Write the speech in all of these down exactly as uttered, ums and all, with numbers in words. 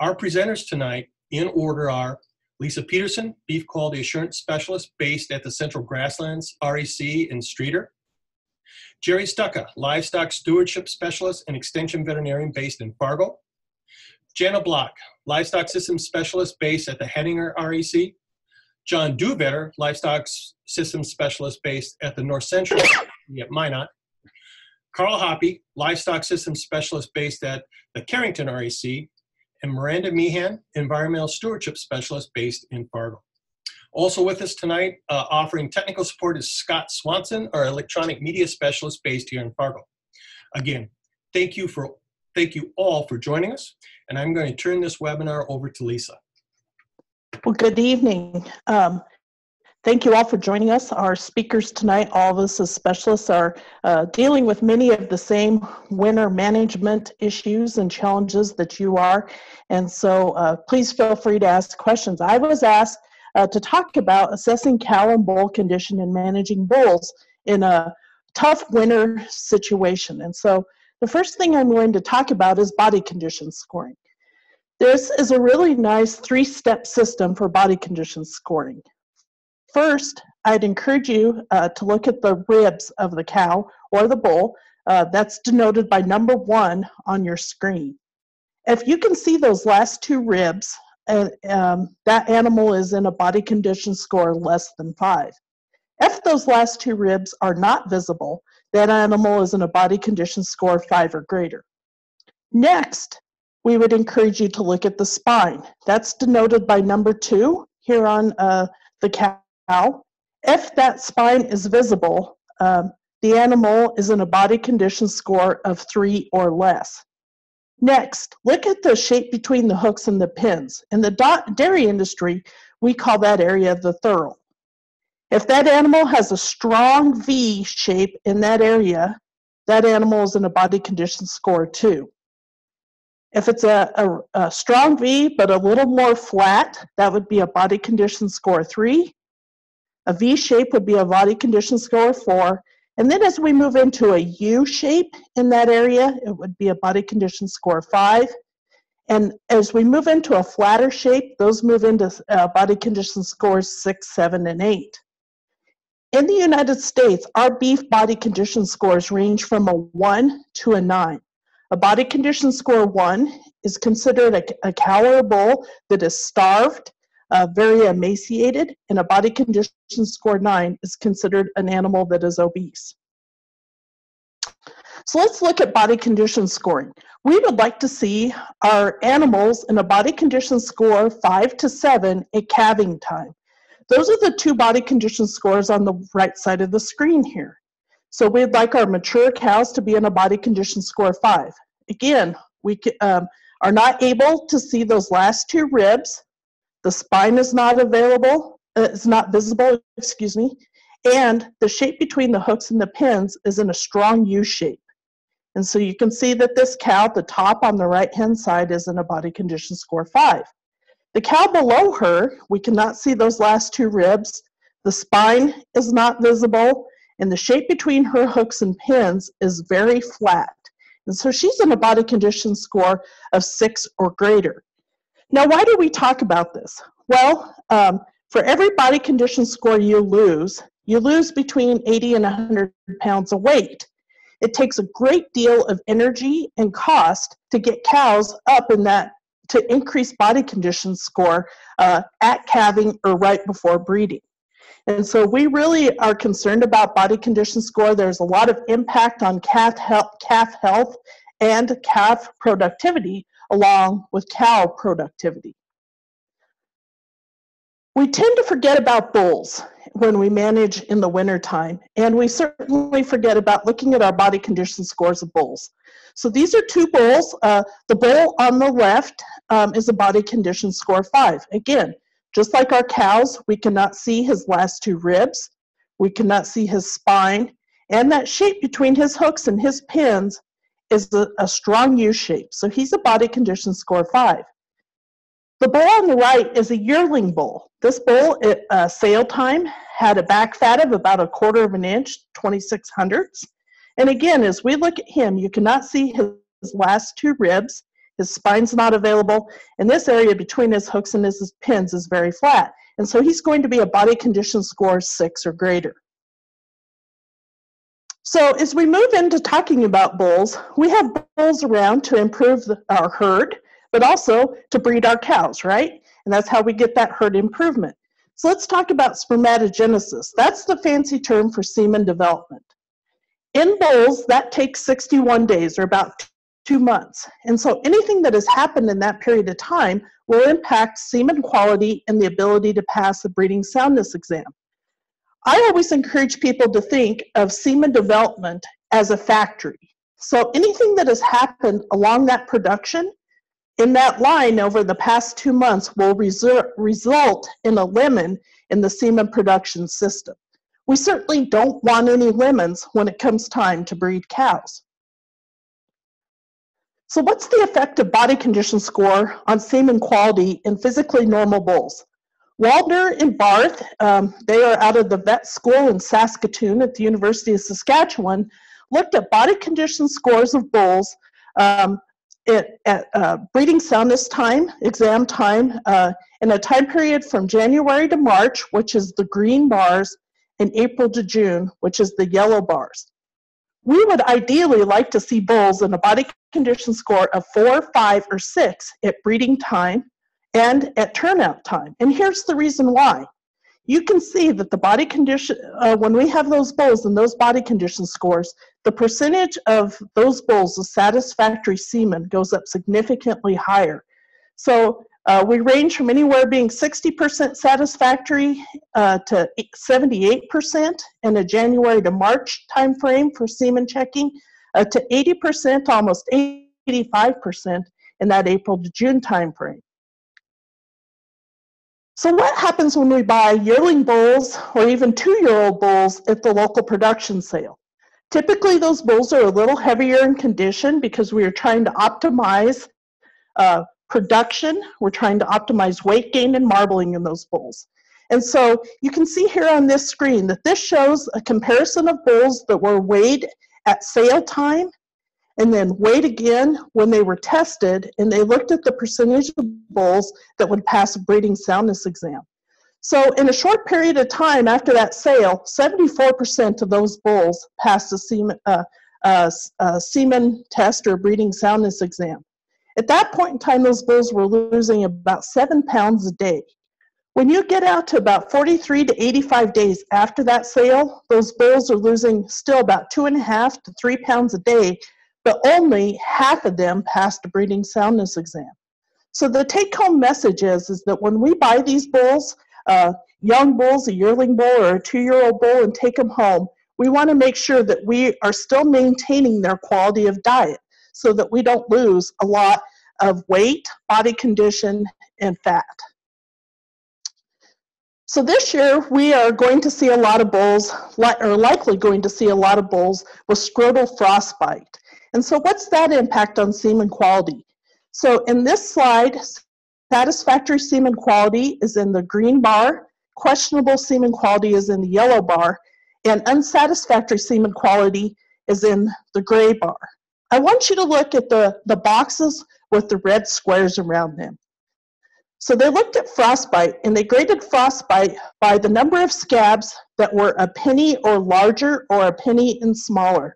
Our presenters tonight in order are Lisa Pederson, Beef Quality Assurance Specialist based at the Central Grasslands R E C in Streator; Gerald Stokka, Livestock Stewardship Specialist and Extension Veterinarian based in Fargo; Jana Block, Livestock Systems Specialist based at the Hettinger R E C; John Dhuyvetter, Livestock Systems Specialist based at the North Central at Minot; Karl Hoppe, Livestock Systems Specialist based at the Carrington R E C; and Miranda Meehan, Environmental Stewardship Specialist based in Fargo. Also with us tonight, uh, offering technical support is Scott Swanson, our Electronic Media Specialist based here in Fargo. Again, thank you, for, thank you all for joining us, and I'm going to turn this webinar over to Lisa. Well, good evening. Um, Thank you all for joining us. Our speakers tonight, all of us as specialists, are uh, dealing with many of the same winter management issues and challenges that you are. And so uh, please feel free to ask questions. I was asked uh, to talk about assessing cow and bull condition and managing bulls in a tough winter situation. And so the first thing I'm going to talk about is body condition scoring. This is a really nice three-step system for body condition scoring. First, I'd encourage you uh, to look at the ribs of the cow or the bull. Uh, that's denoted by number one on your screen. If you can see those last two ribs, uh, um, that animal is in a body condition score less than five. If those last two ribs are not visible, that animal is in a body condition score five or greater. Next, we would encourage you to look at the spine. That's denoted by number two here on uh, the cow. Now, if that spine is visible, um, the animal is in a body condition score of three or less. Next, look at the shape between the hooks and the pins. In the dairy industry, we call that area the thurl. If that animal has a strong V shape in that area, that animal is in a body condition score two. If it's a, a, a strong V but a little more flat, that would be a body condition score three. A V shape would be a body condition score four. And then as we move into a U shape in that area, it would be a body condition score five. And as we move into a flatter shape, those move into uh, body condition scores six, seven, and eight. In the United States, our beef body condition scores range from a one to a nine. A body condition score one is considered a, a cow or a bull that is starved, Uh, very emaciated, and a body condition score nine is considered an animal that is obese. So let's look at body condition scoring. We would like to see our animals in a body condition score five to seven at calving time. Those are the two body condition scores on the right side of the screen here. So we'd like our mature cows to be in a body condition score five. Again, we um, are not able to see those last two ribs. The spine is not available, uh, it's not visible, excuse me, and the shape between the hooks and the pins is in a strong U shape. And so you can see that this cow, the top on the right-hand side, is in a body condition score five. The cow below her, we cannot see those last two ribs, the spine is not visible, and the shape between her hooks and pins is very flat. And so she's in a body condition score of six or greater. Now, why do we talk about this? Well, um, for every body condition score you lose, you lose between eighty and one hundred pounds of weight. It takes a great deal of energy and cost to get cows up in that, to increase body condition score uh, at calving or right before breeding. And so we really are concerned about body condition score. There's a lot of impact on calf health, calf health and calf productivity, along with cow productivity. We tend to forget about bulls when we manage in the wintertime, and we certainly forget about looking at our body condition scores of bulls. So these are two bulls. Uh, the bull on the left um, is a body condition score five. Again, just like our cows, we cannot see his last two ribs, we cannot see his spine, and that shape between his hooks and his pins is a, a strong U shape, so he's a body condition score five. The bull on the right is a yearling bull. This bull at uh, sale time had a back fat of about a quarter of an inch, twenty-six hundredths. And again, as we look at him, you cannot see his last two ribs. His spine's not available, and this area between his hooks and his pins is very flat. And so he's going to be a body condition score six or greater. So as we move into talking about bulls, we have bulls around to improve the, our herd, but also to breed our cows, right? And that's how we get that herd improvement. So let's talk about spermatogenesis. That's the fancy term for semen development. In bulls, that takes sixty-one days, or about two months. And so anything that has happened in that period of time will impact semen quality and the ability to pass the breeding soundness exam. I always encourage people to think of semen development as a factory. So anything that has happened along that production in that line over the past two months will result in a lemon in the semen production system. We certainly don't want any lemons when it comes time to breed cows. So what's the effect of body condition score on semen quality in physically normal bulls? Waldner and Barth, um, they are out of the vet school in Saskatoon at the University of Saskatchewan, looked at body condition scores of bulls um, at, at uh, breeding soundness time, exam time, uh, in a time period from January to March, which is the green bars, and April to June, which is the yellow bars. We would ideally like to see bulls in a body condition score of four, five, or six at breeding time and at turnout time. And here's the reason why. You can see that the body condition, uh, when we have those bulls and those body condition scores, the percentage of those bulls with satisfactory semen goes up significantly higher. So uh, we range from anywhere being sixty percent satisfactory uh, to seventy-eight percent in a January to March timeframe for semen checking, Uh, to eighty percent, almost eighty-five percent in that April to June time frame. So what happens when we buy yearling bulls or even two-year-old bulls at the local production sale? Typically those bulls are a little heavier in condition because we are trying to optimize uh, production. We're trying to optimize weight gain and marbling in those bulls. And so you can see here on this screen that this shows a comparison of bulls that were weighed at sale time, and then weighed again when they were tested, and they looked at the percentage of bulls that would pass a breeding soundness exam. So in a short period of time after that sale, seventy-four percent of those bulls passed a semen, uh, uh, uh, semen test or breeding soundness exam. At that point in time, those bulls were losing about seven pounds a day. When you get out to about forty-three to eighty-five days after that sale, those bulls are losing still about two and a half to three pounds a day, but only half of them passed a breeding soundness exam. So the take-home message is, is that when we buy these bulls, uh, young bulls, a yearling bull or a two-year-old bull, and take them home, we want to make sure that we are still maintaining their quality of diet so that we don't lose a lot of weight, body condition, and fat. So this year, we are going to see a lot of bulls, li or likely going to see a lot of bulls with scrotal frostbite. And so what's that impact on semen quality? So in this slide, satisfactory semen quality is in the green bar, questionable semen quality is in the yellow bar, and unsatisfactory semen quality is in the gray bar. I want you to look at the, the boxes with the red squares around them. So they looked at frostbite, and they graded frostbite by the number of scabs that were a penny or larger or a penny and smaller.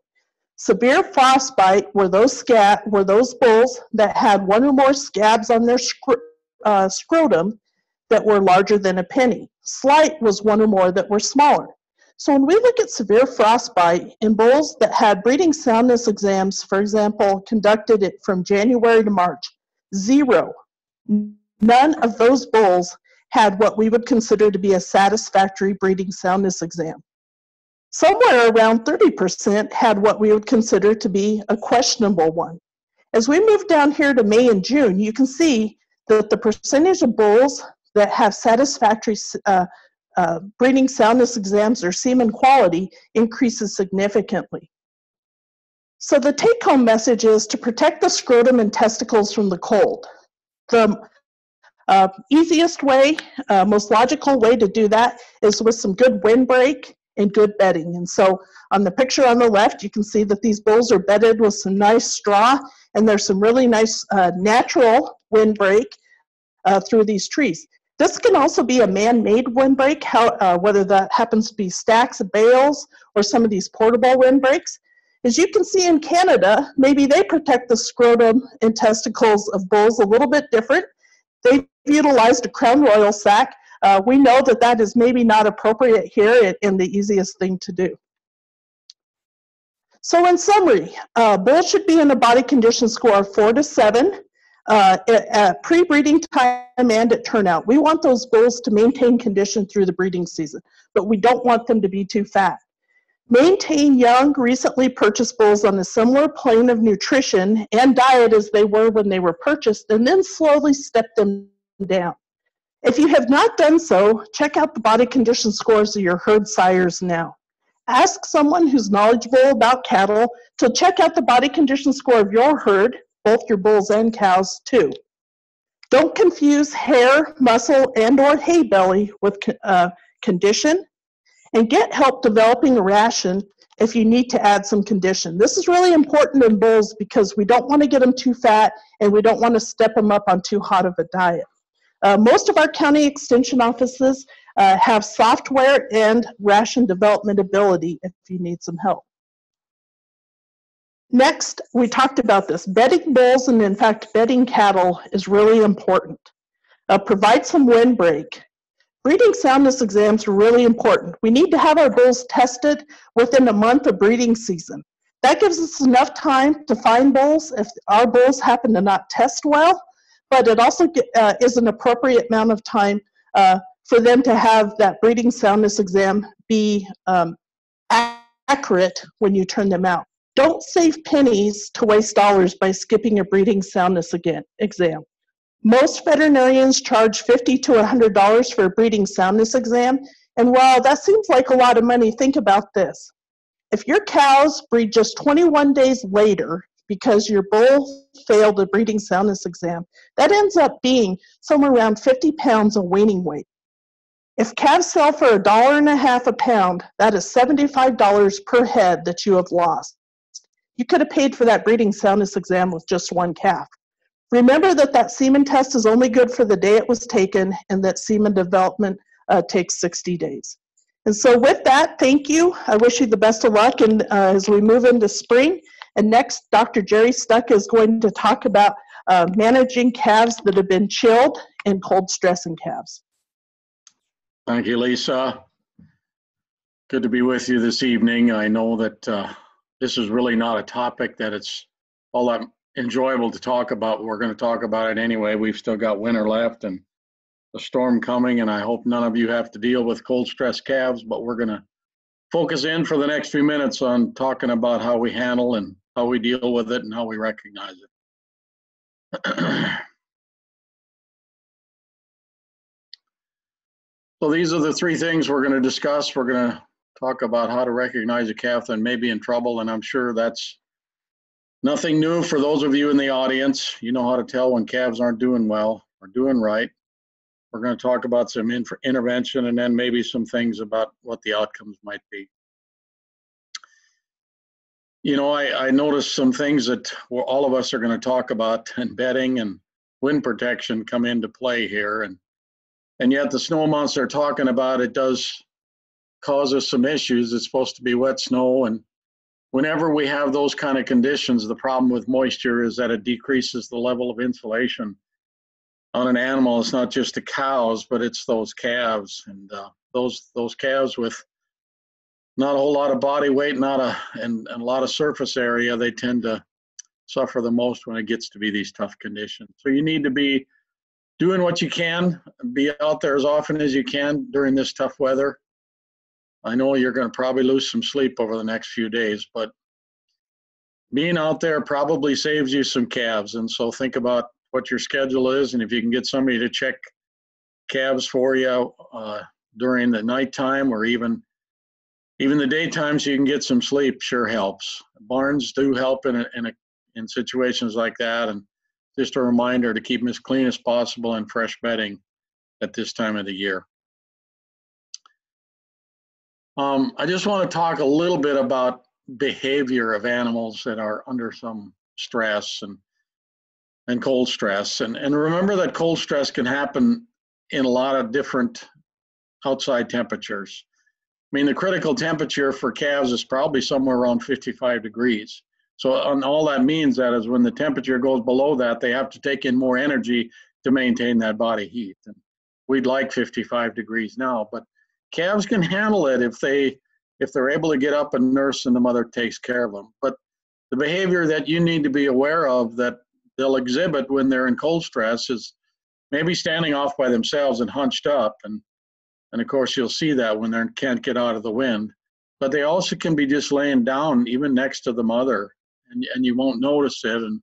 Severe frostbite were those scab were those bulls that had one or more scabs on their scr uh, scrotum that were larger than a penny. Slight was one or more that were smaller. So when we look at severe frostbite in bulls that had breeding soundness exams, for example, conducted it from January to March, zero. None of those bulls had what we would consider to be a satisfactory breeding soundness exam. Somewhere around thirty percent had what we would consider to be a questionable one. As we move down here to May and June, you can see that the percentage of bulls that have satisfactory uh, uh, breeding soundness exams or semen quality increases significantly. So the take-home message is to protect the scrotum and testicles from the cold. The Uh, easiest way, uh, most logical way to do that is with some good windbreak and good bedding. And so on the picture on the left, you can see that these bulls are bedded with some nice straw and there's some really nice uh, natural windbreak uh, through these trees. This can also be a man-made windbreak, how, uh, whether that happens to be stacks of bales or some of these portable windbreaks. As you can see in Canada, maybe they protect the scrotum and testicles of bulls a little bit different. They've utilized a Crown Royal sack. Uh, we know that that is maybe not appropriate here and the easiest thing to do. So in summary, uh, bulls should be in a body condition score of four to seven uh, at, at pre-breeding time and at turnout. We want those bulls to maintain condition through the breeding season, but we don't want them to be too fat. Maintain young, recently purchased bulls on a similar plane of nutrition and diet as they were when they were purchased, and then slowly step them down. If you have not done so, check out the body condition scores of your herd sires now. Ask someone who's knowledgeable about cattle to check out the body condition score of your herd, both your bulls and cows too. Don't confuse hair, muscle, and or hay belly with uh, condition, and get help developing a ration if you need to add some condition. This is really important in bulls because we don't want to get them too fat and we don't want to step them up on too hot of a diet. Uh, most of our county extension offices uh, have software and ration development ability if you need some help. Next, we talked about this. Bedding bulls and in fact bedding cattle is really important. Uh, provide some windbreak. Breeding soundness exams are really important. We need to have our bulls tested within a month of breeding season. That gives us enough time to find bulls if our bulls happen to not test well, but it also get, uh, is an appropriate amount of time uh, for them to have that breeding soundness exam be um, accurate when you turn them out. Don't save pennies to waste dollars by skipping a breeding soundness again, exam. Most veterinarians charge fifty to one hundred dollars for a breeding soundness exam, and while that seems like a lot of money, think about this. If your cows breed just twenty-one days later because your bull failed a breeding soundness exam, that ends up being somewhere around fifty pounds of weaning weight. If calves sell for a dollar and a half a pound, that is seventy-five dollars per head that you have lost. You could have paid for that breeding soundness exam with just one calf. Remember that that semen test is only good for the day it was taken, and that semen development uh, takes sixty days. And so with that, thank you. I wish you the best of luck and, uh, as we move into spring. And next, Doctor Jerry Stokka is going to talk about uh, managing calves that have been chilled and cold stressing calves. Thank you, Lisa. Good to be with you this evening. I know that uh, this is really not a topic that it's all that enjoyable to talk about. We're going to talk about it anyway. We've still got winter left and the storm coming, and I hope none of you have to deal with cold stress calves, but we're going to focus in for the next few minutes on talking about how we handle and how we deal with it and how we recognize it. So these are the three things we're going to discuss. We're going to talk about how to recognize a calf that may be in trouble, and I'm sure that's nothing new for those of you in the audience. You know how to tell when calves aren't doing well or doing right. We're going to talk about some in intervention and then maybe some things about what the outcomes might be. You know, I, I noticed some things that well, all of us are going to talk about, and bedding and wind protection come into play here. And, and yet the snow months they're talking about, it does cause us some issues. It's supposed to be wet snow, and whenever we have those kind of conditions, the problem with moisture is that it decreases the level of insulation on an animal. It's not just the cows, but it's those calves. And uh, those those calves with not a whole lot of body weight, not a and, and a lot of surface area, they tend to suffer the most when it gets to be these tough conditions. So you need to be doing what you can, be out there as often as you can during this tough weather. I know you're going to probably lose some sleep over the next few days, but being out there probably saves you some calves. And so think about what your schedule is, and if you can get somebody to check calves for you uh, during the nighttime or even even the daytime so you can get some sleep, sure helps. Barns do help in, a, in, a, in situations like that, and just a reminder to keep them as clean as possible and fresh bedding at this time of the year. Um, I just want to talk a little bit about behavior of animals that are under some stress and and cold stress. And, and remember that cold stress can happen in a lot of different outside temperatures. I mean, the critical temperature for calves is probably somewhere around fifty-five degrees. So and all that means that is when the temperature goes below that, they have to take in more energy to maintain that body heat. And we'd like fifty-five degrees now, but calves can handle it if they if they're able to get up and nurse and the mother takes care of them. But the behavior that you need to be aware of that they'll exhibit when they're in cold stress is maybe standing off by themselves and hunched up. And, and of course, you'll see that when they can't get out of the wind. But they also can be just laying down even next to the mother, and, and you won't notice it. And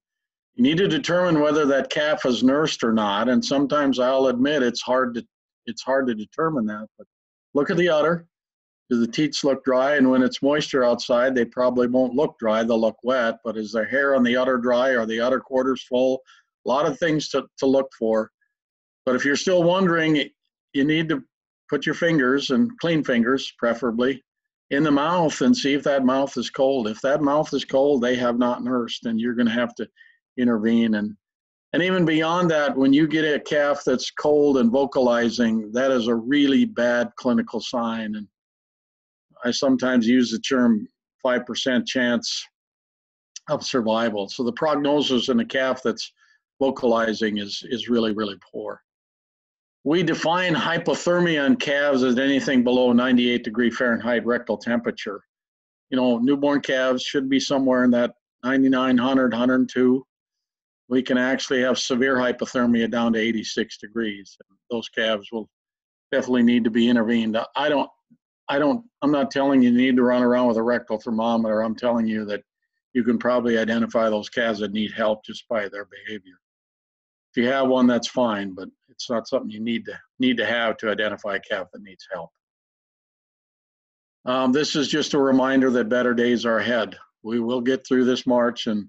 you need to determine whether that calf is nursed or not. And sometimes I'll admit it's hard to, it's hard to determine that. But look at the udder. Do the teats look dry? And when it's moisture outside, they probably won't look dry, they'll look wet. But is their hair on the udder dry? Are the udder quarters full? A lot of things to, to look for. But if you're still wondering, you need to put your fingers, and clean fingers preferably, in the mouth and see if that mouth is cold. If that mouth is cold, they have not nursed, and you're gonna have to intervene. And, and even beyond that, when you get a calf that's cold and vocalizing, that is a really bad clinical sign. And I sometimes use the term five percent chance of survival. So the prognosis in a calf that's vocalizing is, is really, really poor. We define hypothermia in calves as anything below ninety-eight degree Fahrenheit rectal temperature. You know, newborn calves should be somewhere in that ninety-nine, one hundred, one oh two. We can actually have severe hypothermia down to eighty-six degrees. Those calves will definitely need to be intervened. I don't I don't, I'm not telling you, you need to run around with a rectal thermometer. I'm telling you that you can probably identify those calves that need help just by their behavior. If you have one, that's fine, but it's not something you need to, need to have to identify a calf that needs help. Um, this is just a reminder that better days are ahead. We will get through this March, and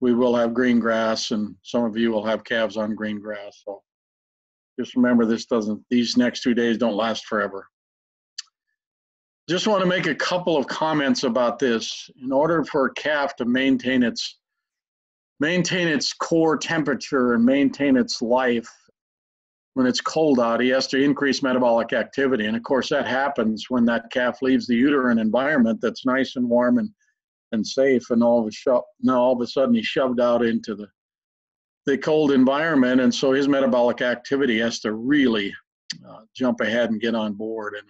we will have green grass, and some of you will have calves on green grass. So just remember, this doesn't, these next two days don't last forever. Just want to make a couple of comments about this. In order for a calf to maintain its maintain its core temperature and maintain its life when it's cold out, he has to increase metabolic activity. And of course, that happens when that calf leaves the uterine environment that's nice and warm and, and safe, and all of a sho- now all of a sudden he's shoved out into the the cold environment, and so his metabolic activity has to really uh, jump ahead and get on board. And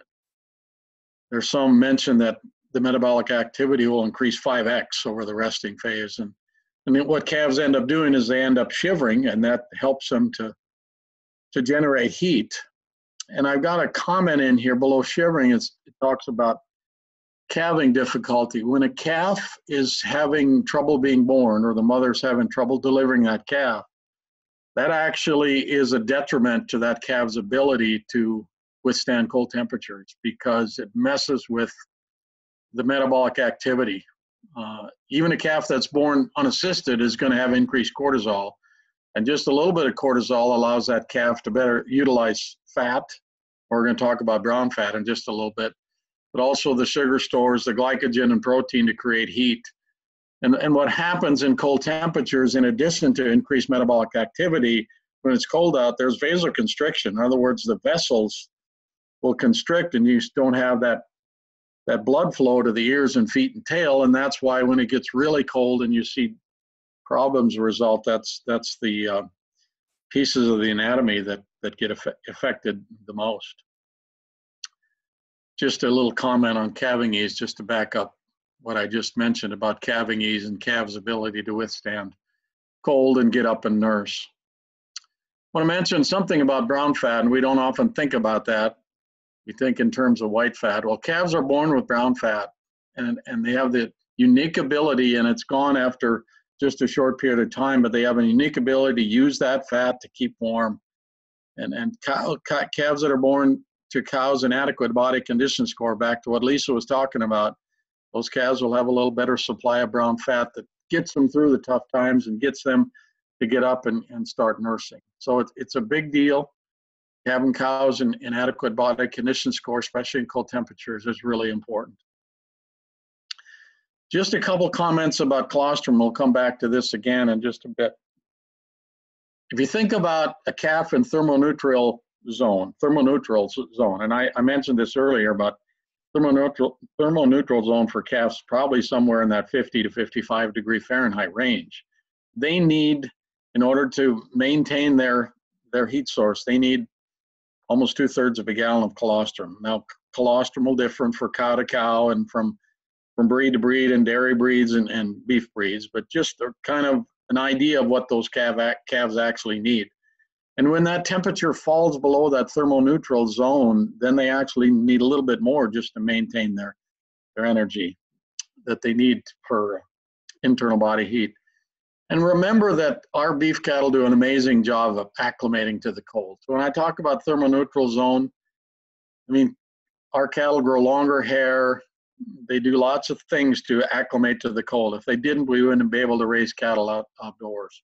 there's some mention that the metabolic activity will increase five X over the resting phase. And, and what calves end up doing is they end up shivering, and that helps them to, to generate heat. And I've got a comment in here below shivering. It's, it talks about calving difficulty. When a calf is having trouble being born, or the mother's having trouble delivering that calf, that actually is a detriment to that calf's ability to withstand cold temperatures, because it messes with the metabolic activity. Uh, even a calf that's born unassisted is going to have increased cortisol, and just a little bit of cortisol allows that calf to better utilize fat. We're going to talk about brown fat in just a little bit, but also the sugar stores, the glycogen and protein to create heat. And, and what happens in cold temperatures, in addition to increased metabolic activity, when it's cold out, there's vasoconstriction. In other words, the vessels will constrict, and you don't have that that blood flow to the ears and feet and tail. And that's why when it gets really cold and you see problems result, that's that's the uh, pieces of the anatomy that that get aff affected the most. Just a little comment on calving ease, just to back up what I just mentioned about calving ease and calves' ability to withstand cold and get up and nurse. I want to mention something about brown fat, and we don't often think about that. We think in terms of white fat. Well, calves are born with brown fat, and, and they have the unique ability, and it's gone after just a short period of time, but they have a unique ability to use that fat to keep warm. And, and cow, cow, calves that are born to cows in adequate body condition score, back to what Lisa was talking about, those calves will have a little better supply of brown fat that gets them through the tough times and gets them to get up and, and start nursing. So it's, it's a big deal. Having cows in inadequate body condition score, especially in cold temperatures, is really important. Just a couple comments about colostrum. We'll come back to this again in just a bit. If you think about a calf in thermoneutral zone, thermoneutral zone, and I, I mentioned this earlier, but thermoneutral, thermoneutral zone for calves probably somewhere in that fifty to fifty-five degree Fahrenheit range. They need, in order to maintain their, their heat source, they need almost two thirds of a gallon of colostrum. Now, colostrum will differ for cow to cow and from from breed to breed and dairy breeds and, and beef breeds, but just a, kind of an idea of what those calf calves actually need. And when that temperature falls below that thermoneutral zone, then they actually need a little bit more just to maintain their, their energy that they need for internal body heat. And remember that our beef cattle do an amazing job of acclimating to the cold. So when I talk about thermoneutral zone, I mean, our cattle grow longer hair. They do lots of things to acclimate to the cold. If they didn't, we wouldn't be able to raise cattle out, outdoors.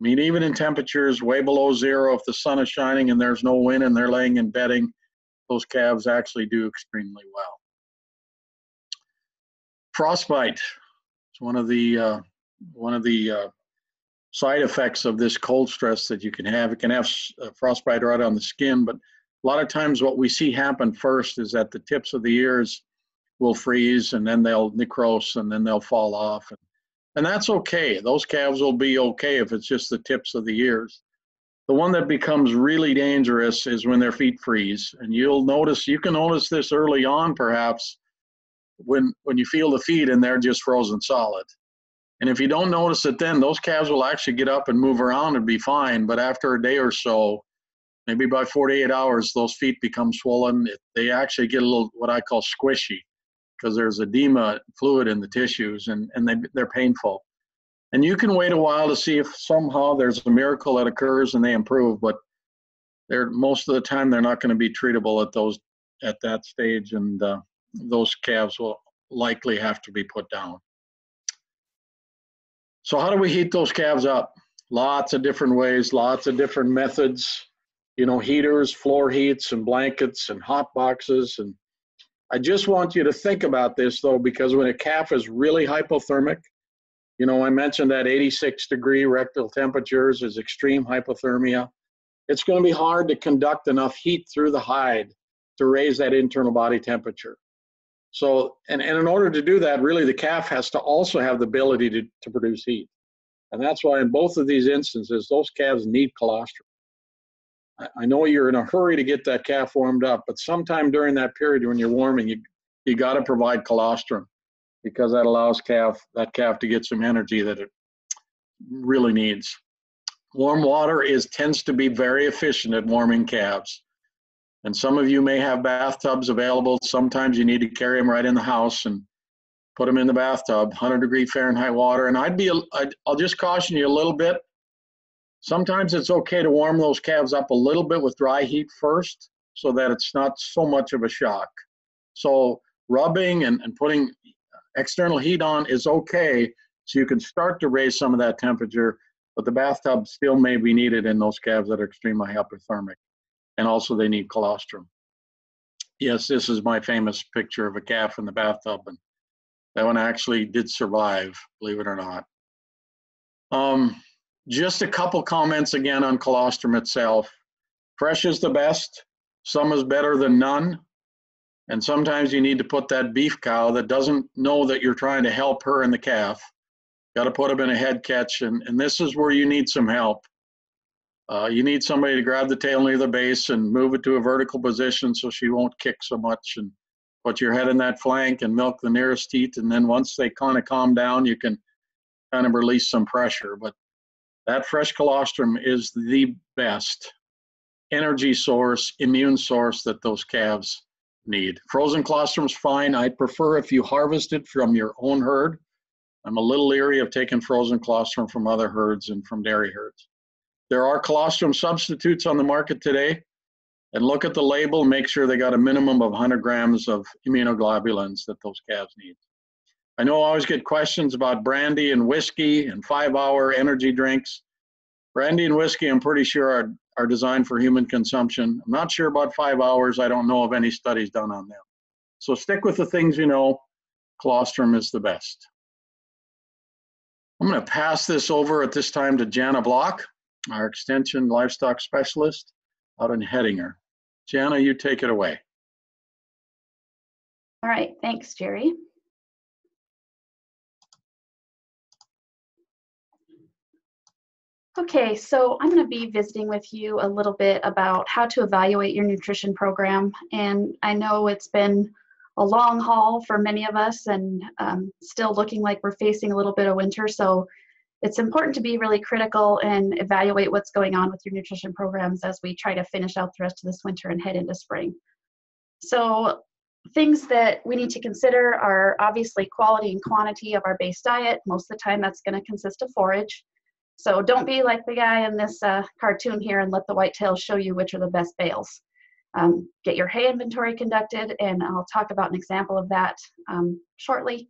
I mean, even in temperatures way below zero, if the sun is shining and there's no wind and they're laying in bedding, those calves actually do extremely well. Frostbite is one of the uh, one of the uh, side effects of this cold stress that you can have. It can have frostbite right on the skin, but a lot of times what we see happen first is that the tips of the ears will freeze, and then they'll necrose, and then they'll fall off. And that's okay. Those calves will be okay if it's just the tips of the ears. The one that becomes really dangerous is when their feet freeze. And you'll notice, you can notice this early on perhaps, when, when you feel the feet and they're just frozen solid. And if you don't notice it then, those calves will actually get up and move around and be fine. But after a day or so, maybe by forty-eight hours, those feet become swollen. They actually get a little, what I call squishy, because there's edema fluid in the tissues, and, and they, they're painful. And you can wait a while to see if somehow there's a miracle that occurs and they improve, but they're, most of the time they're not going to be treatable at, those, at that stage, and uh, those calves will likely have to be put down. So how do we heat those calves up? Lots of different ways, lots of different methods. You know, heaters, floor heats, and blankets, and hot boxes, and I just want you to think about this, though, because when a calf is really hypothermic, you know, I mentioned that eighty-six degree rectal temperatures is extreme hypothermia. It's going to be hard to conduct enough heat through the hide to raise that internal body temperature. So, and, and in order to do that, really, the calf has to also have the ability to, to produce heat. And that's why in both of these instances, those calves need colostrum. I know you're in a hurry to get that calf warmed up, but sometime during that period when you're warming, you, you got to provide colostrum, because that allows calf, that calf to get some energy that it really needs. Warm water is tends to be very efficient at warming calves. And some of you may have bathtubs available. Sometimes you need to carry them right in the house and put them in the bathtub, one hundred degree Fahrenheit water. And I'd be, I'd, I'll just caution you a little bit. Sometimes it's okay to warm those calves up a little bit with dry heat first, so that it's not so much of a shock. So rubbing and, and putting external heat on is okay, so you can start to raise some of that temperature, but the bathtub still may be needed in those calves that are extremely hypothermic, and also they need colostrum. Yes, this is my famous picture of a calf in the bathtub, and that one actually did survive, believe it or not. Um, Just a couple comments again on colostrum itself. Fresh is the best. Some is better than none. And sometimes you need to put that beef cow that doesn't know that you're trying to help her and the calf. Got to put them in a head catch, and, and this is where you need some help. Uh, you need somebody to grab the tail near the base and move it to a vertical position so she won't kick so much, and put your head in that flank and milk the nearest teat. And then once they kind of calm down, you can kind of release some pressure. But that fresh colostrum is the best energy source, immune source that those calves need. Frozen colostrum's fine. I prefer if you harvest it from your own herd. I'm a little leery of taking frozen colostrum from other herds and from dairy herds. There are colostrum substitutes on the market today, and look at the label and make sure they got a minimum of one hundred grams of immunoglobulins that those calves need. I know I always get questions about brandy and whiskey and five-hour energy drinks. Brandy and whiskey, I'm pretty sure, are, are designed for human consumption. I'm not sure about five hours. I don't know of any studies done on them. So stick with the things you know. colostrum is the best. I'm going to pass this over at this time to Jana Block, our extension livestock specialist out in Hettinger. Jana, you take it away. All right, thanks, Jerry. Okay, so I'm going to be visiting with you a little bit about how to evaluate your nutrition program. And I know it's been a long haul for many of us, and um, still looking like we're facing a little bit of winter. So it's important to be really critical and evaluate what's going on with your nutrition programs as we try to finish out the rest of this winter and head into spring. So things that we need to consider are obviously quality and quantity of our base diet. Most of the time that's going to consist of forage. So don't be like the guy in this uh, cartoon here and let the whitetails show you which are the best bales. Um, get your hay inventory conducted, and I'll talk about an example of that um, shortly.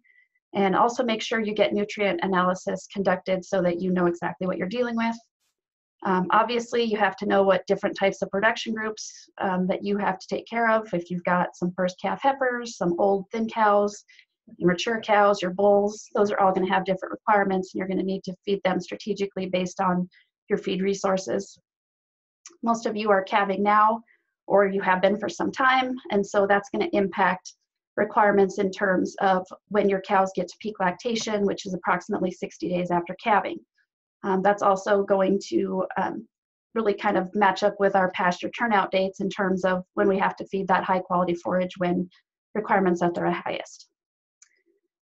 And also make sure you get nutrient analysis conducted so that you know exactly what you're dealing with. Um, obviously, you have to know what different types of production groups um, that you have to take care of. If you've got some first calf heifers, some old thin cows, your mature cows, your bulls, those are all going to have different requirements, and you're going to need to feed them strategically based on your feed resources. Most of you are calving now, or you have been for some time, and so that's going to impact requirements in terms of when your cows get to peak lactation, which is approximately sixty days after calving. Um, that's also going to um, really kind of match up with our pasture turnout dates in terms of when we have to feed that high quality forage when requirements at their highest.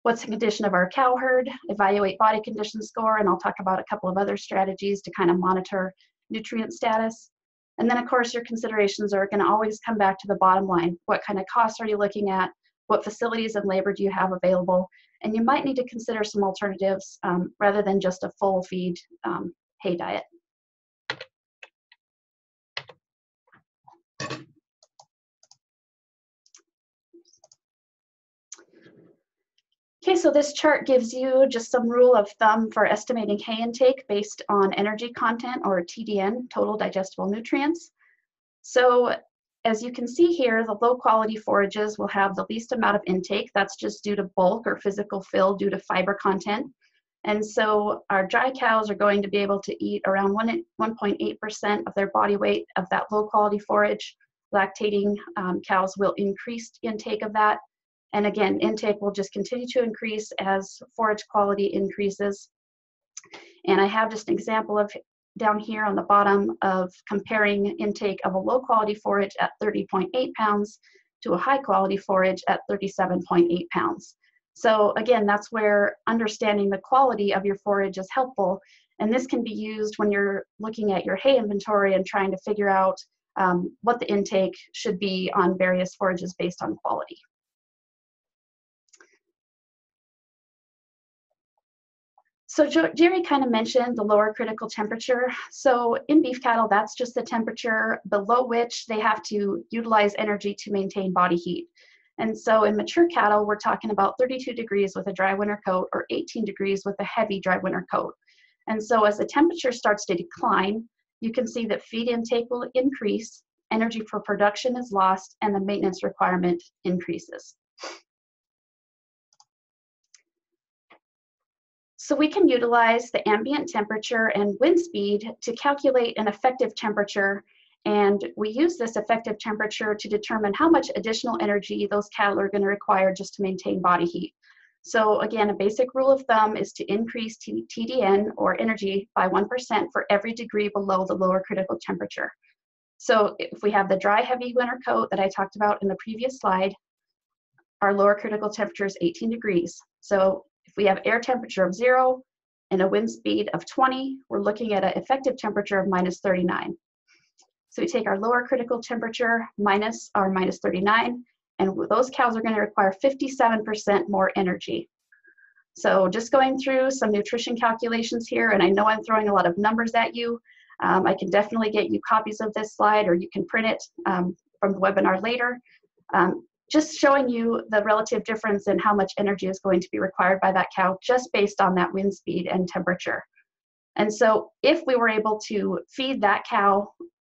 What's the condition of our cow herd? Evaluate body condition score, and I'll talk about a couple of other strategies to kind of monitor nutrient status. And then, of course, your considerations are going to always come back to the bottom line. What kind of costs are you looking at? What facilities and labor do you have available? And you might need to consider some alternatives um, rather than just a full feed um, hay diet. Okay, so this chart gives you just some rule of thumb for estimating hay intake based on energy content, or T D N, total digestible nutrients. So as you can see here, the low quality forages will have the least amount of intake. That's just due to bulk or physical fill due to fiber content. And so our dry cows are going to be able to eat around one point eight percent of their body weight of that low quality forage. Lactating um, cows will increase intake of that. And again, intake will just continue to increase as forage quality increases. And I have just an example of down here on the bottom of comparing intake of a low quality forage at thirty point eight pounds to a high quality forage at thirty-seven point eight pounds. So again, that's where understanding the quality of your forage is helpful. And this can be used when you're looking at your hay inventory and trying to figure out um, what the intake should be on various forages based on quality. So Jerry kind of mentioned the lower critical temperature. So in beef cattle, that's just the temperature below which they have to utilize energy to maintain body heat. And so in mature cattle, we're talking about thirty-two degrees with a dry winter coat, or eighteen degrees with a heavy dry winter coat. And so as the temperature starts to decline, you can see that feed intake will increase, energy for production is lost, and the maintenance requirement increases. So we can utilize the ambient temperature and wind speed to calculate an effective temperature, and we use this effective temperature to determine how much additional energy those cattle are going to require just to maintain body heat. So again, a basic rule of thumb is to increase T D N, or energy, by one percent for every degree below the lower critical temperature. So if we have the dry heavy winter coat that I talked about in the previous slide, our lower critical temperature is eighteen degrees. So if we have air temperature of zero and a wind speed of twenty, we're looking at an effective temperature of minus thirty-nine. So we take our lower critical temperature minus our minus thirty-nine, and those cows are going to require fifty-seven percent more energy. So just going through some nutrition calculations here, and I know I'm throwing a lot of numbers at you. Um, I can definitely get you copies of this slide, or you can print it um, from the webinar later. Um, Just showing you the relative difference in how much energy is going to be required by that cow just based on that wind speed and temperature. And so if we were able to feed that cow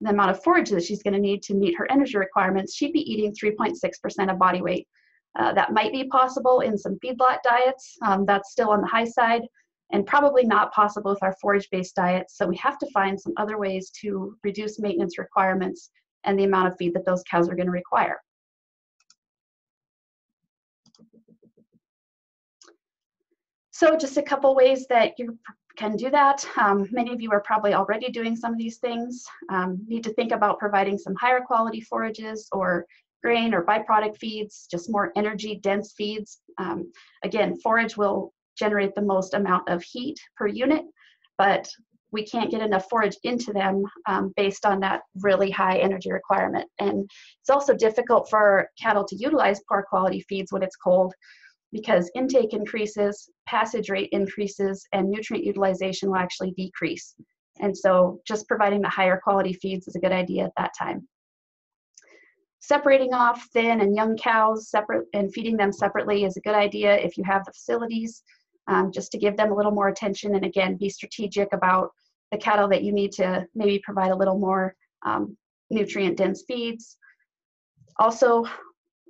the amount of forage that she's going to need to meet her energy requirements, she'd be eating three point six percent of body weight. Uh, that might be possible in some feedlot diets. Um, that's still on the high side and probably not possible with our forage-based diets. So we have to find some other ways to reduce maintenance requirements and the amount of feed that those cows are going to require. So just a couple ways that you can do that. Um, many of you are probably already doing some of these things. Um, need to think about providing some higher quality forages or grain or byproduct feeds, just more energy dense feeds. Um, again, forage will generate the most amount of heat per unit, but we can't get enough forage into them um, based on that really high energy requirement. And it's also difficult for cattle to utilize poor quality feeds when it's cold, because intake increases, passage rate increases, and nutrient utilization will actually decrease. And so just providing the higher quality feeds is a good idea at that time. Separating off thin and young cows separate and feeding them separately is a good idea if you have the facilities, um, just to give them a little more attention, and again, be strategic about the cattle that you need to maybe provide a little more um, nutrient-dense feeds. Also,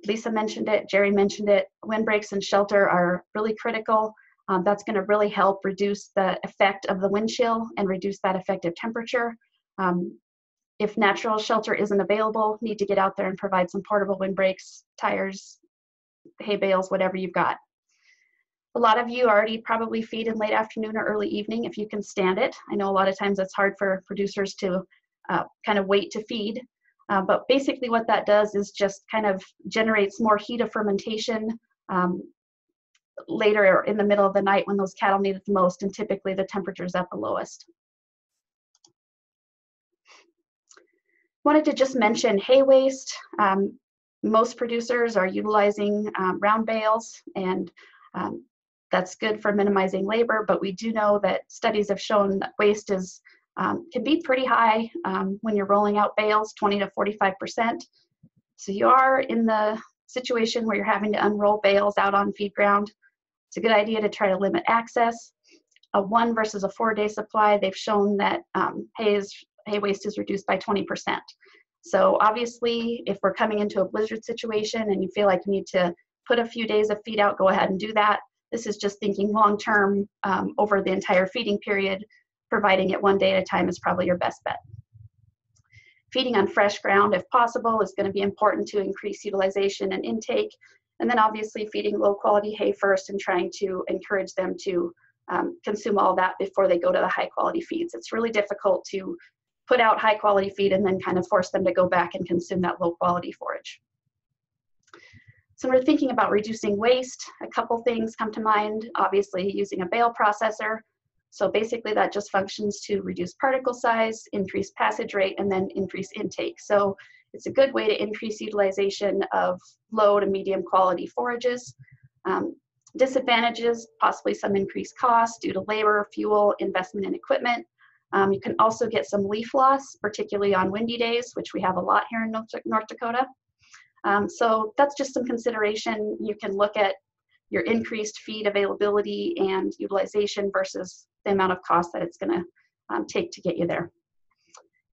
Lisa mentioned it, Jerry mentioned it, windbreaks and shelter are really critical. Um, that's going to really help reduce the effect of the wind chill and reduce that effective temperature. Um, if natural shelter isn't available, need to get out there and provide some portable windbreaks, tires, hay bales, whatever you've got. A lot of you already probably feed in late afternoon or early evening if you can stand it. I know a lot of times it's hard for producers to uh, kind of wait to feed. Uh, but basically what that does is just kind of generates more heat of fermentation um, later in the middle of the night when those cattle need it the most, and typically the temperature's at the lowest. Wanted to just mention hay waste. Um, most producers are utilizing um, round bales, and um, that's good for minimizing labor, but we do know that studies have shown that waste is Um, can be pretty high um, when you're rolling out bales, twenty to forty-five percent. So you are in the situation where you're having to unroll bales out on feed ground. It's a good idea to try to limit access. A one versus a four day supply, they've shown that um, hay, is, hay waste is reduced by twenty percent. So obviously, if we're coming into a blizzard situation and you feel like you need to put a few days of feed out, go ahead and do that. This is just thinking long term um, over the entire feeding period. Providing it one day at a time is probably your best bet. Feeding on fresh ground, if possible, is going to be important to increase utilization and intake. And then obviously feeding low quality hay first and trying to encourage them to um, consume all that before they go to the high quality feeds. It's really difficult to put out high quality feed and then kind of force them to go back and consume that low quality forage. So when we're thinking about reducing waste, a couple things come to mind. Obviously using a bale processor. So basically that just functions to reduce particle size, increase passage rate, and then increase intake. So it's a good way to increase utilization of low to medium quality forages. Um, disadvantages, possibly some increased cost due to labor, fuel, investment in equipment. Um, you can also get some leaf loss, particularly on windy days, which we have a lot here in North, North Dakota. Um, so that's just some consideration. You can look at your increased feed availability and utilization versus the amount of cost that it's going to um, take to get you there.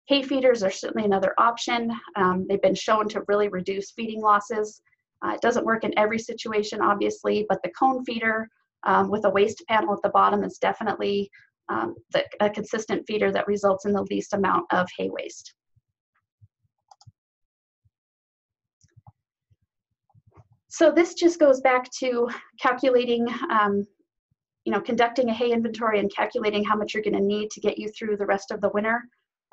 Hay feeders are certainly another option. Um, they've been shown to really reduce feeding losses. Uh, it doesn't work in every situation, obviously, but the cone feeder um, with a waste panel at the bottom is definitely um, the, a consistent feeder that results in the least amount of hay waste. So this just goes back to calculating, um, you know, conducting a hay inventory and calculating how much you're going to need to get you through the rest of the winter.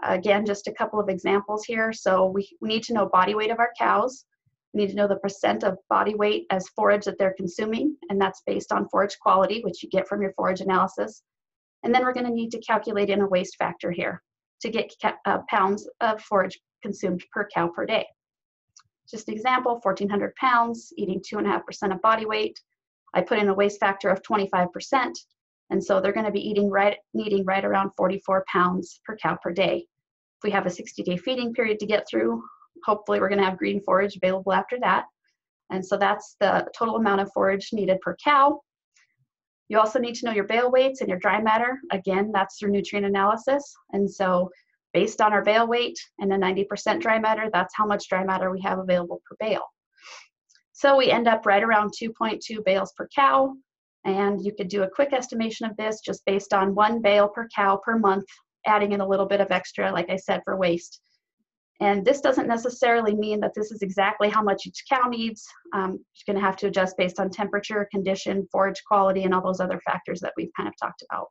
Uh, again, just a couple of examples here. So we, we need to know body weight of our cows. We need to know the percent of body weight as forage that they're consuming, and that's based on forage quality, which you get from your forage analysis. And then we're going to need to calculate in a waste factor here to get uh, pounds of forage consumed per cow per day. Just an example, fourteen hundred pounds, eating two and a half percent of body weight. I put in a waste factor of twenty-five percent, and so they're going to be eating right, needing right around forty-four pounds per cow per day. If we have a sixty day feeding period to get through, hopefully we're going to have green forage available after that. And so that's the total amount of forage needed per cow. You also need to know your bale weights and your dry matter. Again, that's through nutrient analysis, and so based on our bale weight and a ninety percent dry matter, that's how much dry matter we have available per bale. So we end up right around two point two bales per cow. And you could do a quick estimation of this just based on one bale per cow per month, adding in a little bit of extra, like I said, for waste. And this doesn't necessarily mean that this is exactly how much each cow needs. Um, you're gonna have to adjust based on temperature, condition, forage quality, and all those other factors that we've kind of talked about.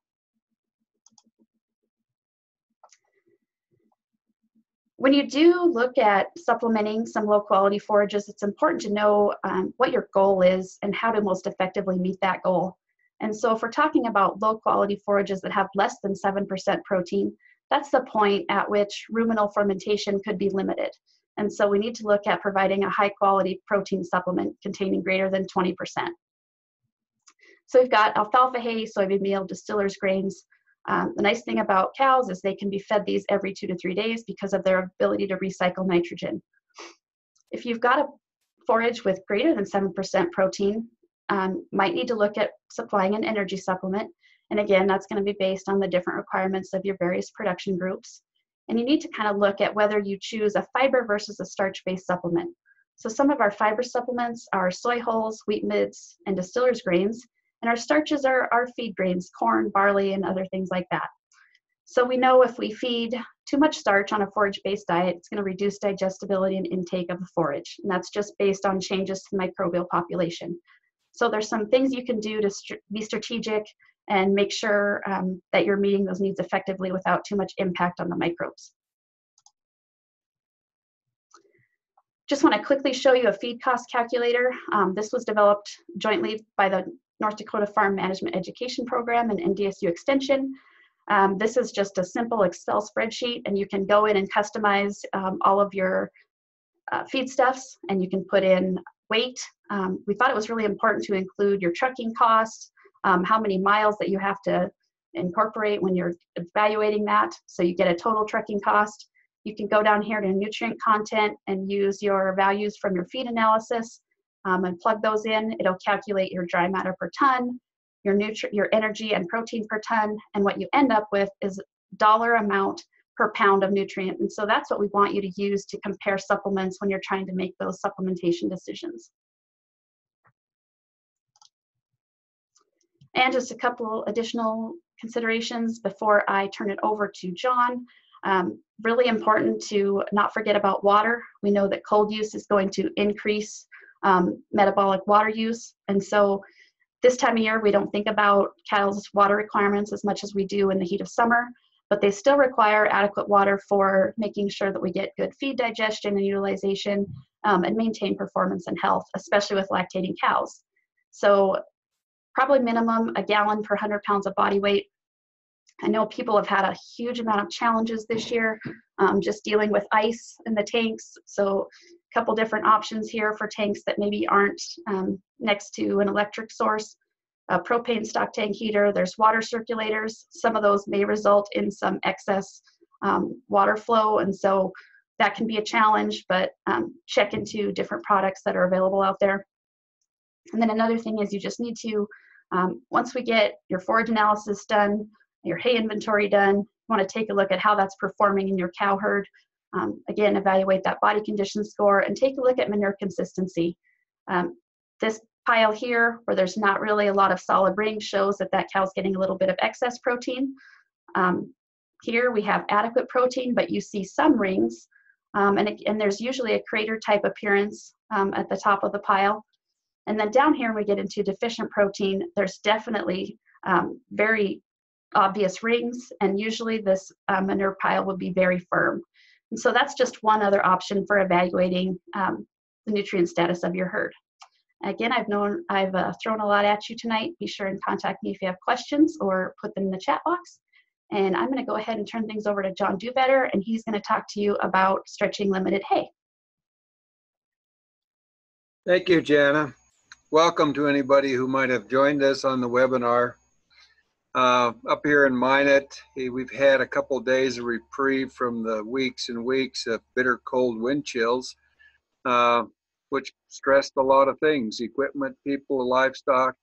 When you do look at supplementing some low quality forages, it's important to know um, what your goal is and how to most effectively meet that goal. And so if we're talking about low quality forages that have less than seven percent protein, that's the point at which ruminal fermentation could be limited. And so we need to look at providing a high quality protein supplement containing greater than twenty percent. So we've got alfalfa hay, soybean meal, distillers grains. Um, the nice thing about cows is they can be fed these every two to three days because of their ability to recycle nitrogen. If you've got a forage with greater than seven percent protein, um, might need to look at supplying an energy supplement. And again, that's going to be based on the different requirements of your various production groups. And you need to kind of look at whether you choose a fiber versus a starch-based supplement. So some of our fiber supplements are soy hulls, wheat midges, and distillers grains. And our starches are our feed grains, corn, barley, and other things like that. So we know if we feed too much starch on a forage-based diet, it's going to reduce digestibility and intake of the forage. And that's just based on changes to the microbial population. So there's some things you can do to st- be strategic and make sure um, that you're meeting those needs effectively without too much impact on the microbes. Just want to quickly show you a feed cost calculator. Um, this was developed jointly by the North Dakota Farm Management Education Program and N D S U Extension. Um, this is just a simple Excel spreadsheet, and you can go in and customize um, all of your uh, feedstuffs, and you can put in weight. Um, we thought it was really important to include your trucking costs, um, how many miles that you have to incorporate when you're evaluating that, so you get a total trucking cost. You can go down here to nutrient content and use your values from your feed analysis. Um, and plug those in. It'll calculate your dry matter per ton, your nutri your energy and protein per ton, and what you end up with is dollar amount per pound of nutrient. And so that's what we want you to use to compare supplements when you're trying to make those supplementation decisions. And just a couple additional considerations before I turn it over to John. Um, really important to not forget about water. We know that cold use is going to increase Um, metabolic water use, and so this time of year we don't think about cattle's water requirements as much as we do in the heat of summer, but they still require adequate water for making sure that we get good feed digestion and utilization um, and maintain performance and health, especially with lactating cows. So probably minimum a gallon per one hundred pounds of body weight. I know people have had a huge amount of challenges this year um, just dealing with ice in the tanks, so couple different options here for tanks that maybe aren't um, next to an electric source, a propane stock tank heater. There's water circulators. Some of those may result in some excess um, water flow, and so that can be a challenge, but um, check into different products that are available out there. And then another thing is you just need to, um, once we get your forage analysis done, your hay inventory done, you want to take a look at how that's performing in your cow herd. Um, again, evaluate that body condition score and take a look at manure consistency. Um, this pile here, where there's not really a lot of solid ring, shows that that cow's getting a little bit of excess protein. Um, here we have adequate protein, but you see some rings, um, and, it, and there's usually a crater type appearance um, at the top of the pile. And then down here, when we get into deficient protein, there's definitely um, very obvious rings, and usually this um, manure pile would be very firm. And so that's just one other option for evaluating um, the nutrient status of your herd. Again, I've known I've uh, thrown a lot at you tonight. Be sure and contact me if you have questions or put them in the chat box. And I'm going to go ahead and turn things over to John Dhuyvetter, and he's going to talk to you about stretching limited hay. Thank you, Jana. Welcome to anybody who might have joined us on the webinar. Uh, up here in Minot, we've had a couple of days of reprieve from the weeks and weeks of bitter cold wind chills, uh, which stressed a lot of things, equipment, people, livestock,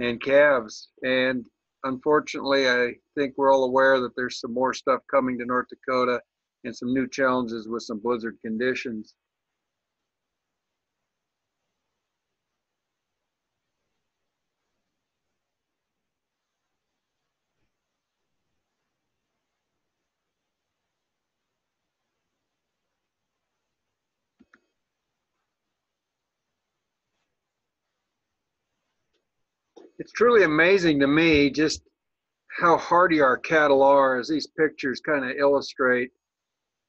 and calves. And unfortunately, I think we're all aware that there's some more stuff coming to North Dakota and some new challenges with some blizzard conditions. it's truly amazing to me just how hardy our cattle are, as these pictures kind of illustrate.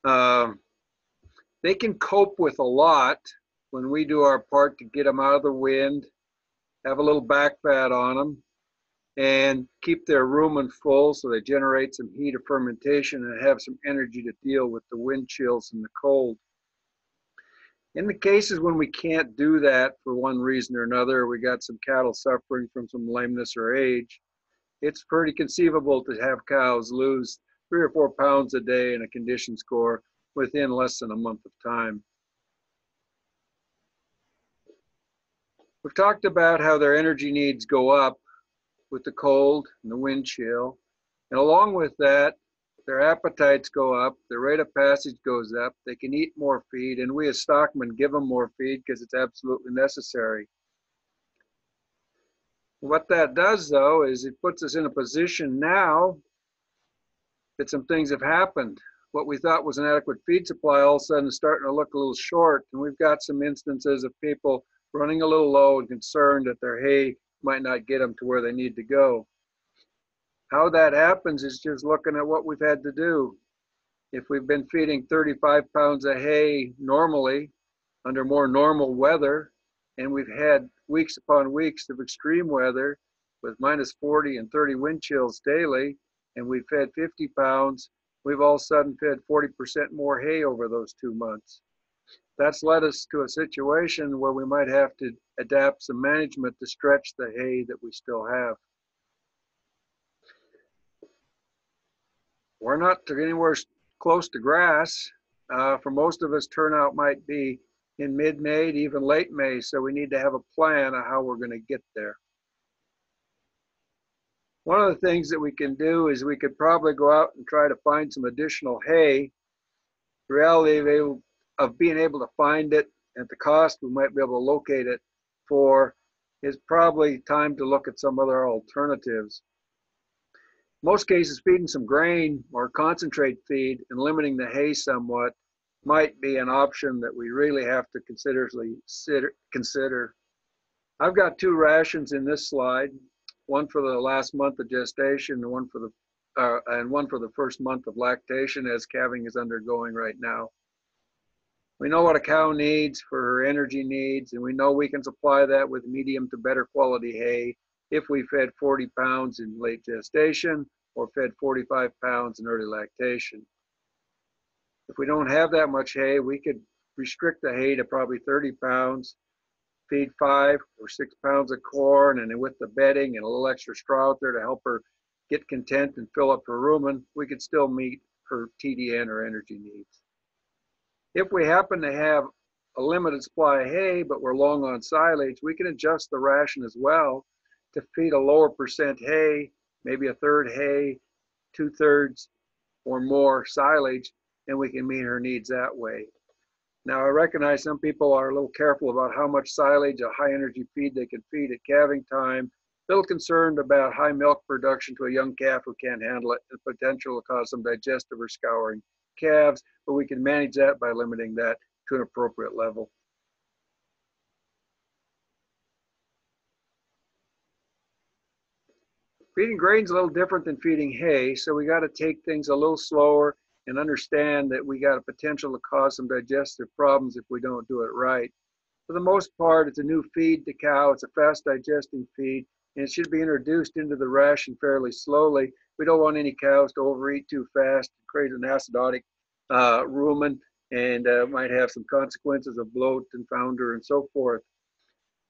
Um, they can cope with a lot when we do our part to get them out of the wind, have a little back fat on them, and keep their rumen full so they generate some heat of fermentation and have some energy to deal with the wind chills and the cold. In the cases when we can't do that for one reason or another, we got some cattle suffering from some lameness or age, it's pretty conceivable to have cows lose three or four pounds a day in a condition score within less than a month of time. We've talked about how their energy needs go up with the cold and the wind chill, and along with that, their appetites go up, their rate of passage goes up, they can eat more feed, and we as stockmen give them more feed because it's absolutely necessary. What that does, though, is it puts us in a position now that some things have happened. What we thought was an adequate feed supply all of a sudden is starting to look a little short, and we've got some instances of people running a little low and concerned that their hay might not get them to where they need to go. How that happens is just looking at what we've had to do. If we've been feeding thirty-five pounds of hay normally under more normal weather, and we've had weeks upon weeks of extreme weather with minus forty and thirty wind chills daily, and we've fed fifty pounds, we've all of a sudden fed forty percent more hay over those two months. That's led us to a situation where we might have to adapt some management to stretch the hay that we still have. We're not anywhere close to grass. Uh, for most of us, turnout might be in mid-May, even late May, so we need to have a plan of how we're going to get there. One of the things that we can do is we could probably go out and try to find some additional hay. The reality of being able to find it at the cost we might be able to locate it for is probably time to look at some other alternatives. Most cases, feeding some grain or concentrate feed and limiting the hay somewhat might be an option that we really have to consider. I've got two rations in this slide, one for the last month of gestation and one for the, uh, and one for the first month of lactation as calving is undergoing right now. We know what a cow needs for her energy needs, and we know we can supply that with medium to better quality hay if we fed forty pounds in late gestation or fed forty-five pounds in early lactation. If we don't have that much hay, we could restrict the hay to probably thirty pounds, feed five or six pounds of corn, and with the bedding and a little extra straw out there to help her get content and fill up her rumen, we could still meet her T D N or energy needs. If we happen to have a limited supply of hay, but we're long on silage, we can adjust the ration as well to feed a lower percent hay, maybe a third hay, two thirds or more silage, and we can meet her needs that way. Now, I recognize some people are a little careful about how much silage, a high energy feed they can feed at calving time, a little concerned about high milk production to a young calf who can't handle it, the potential to cause some digestive or scouring calves, but we can manage that by limiting that to an appropriate level. Feeding grain's a little different than feeding hay, so we got to take things a little slower and understand that we got a potential to cause some digestive problems if we don't do it right. For the most part, it's a new feed to cow, it's a fast digesting feed, and it should be introduced into the ration fairly slowly. We don't want any cows to overeat too fast, create an acidotic uh, rumen, and uh, might have some consequences of bloat and founder and so forth.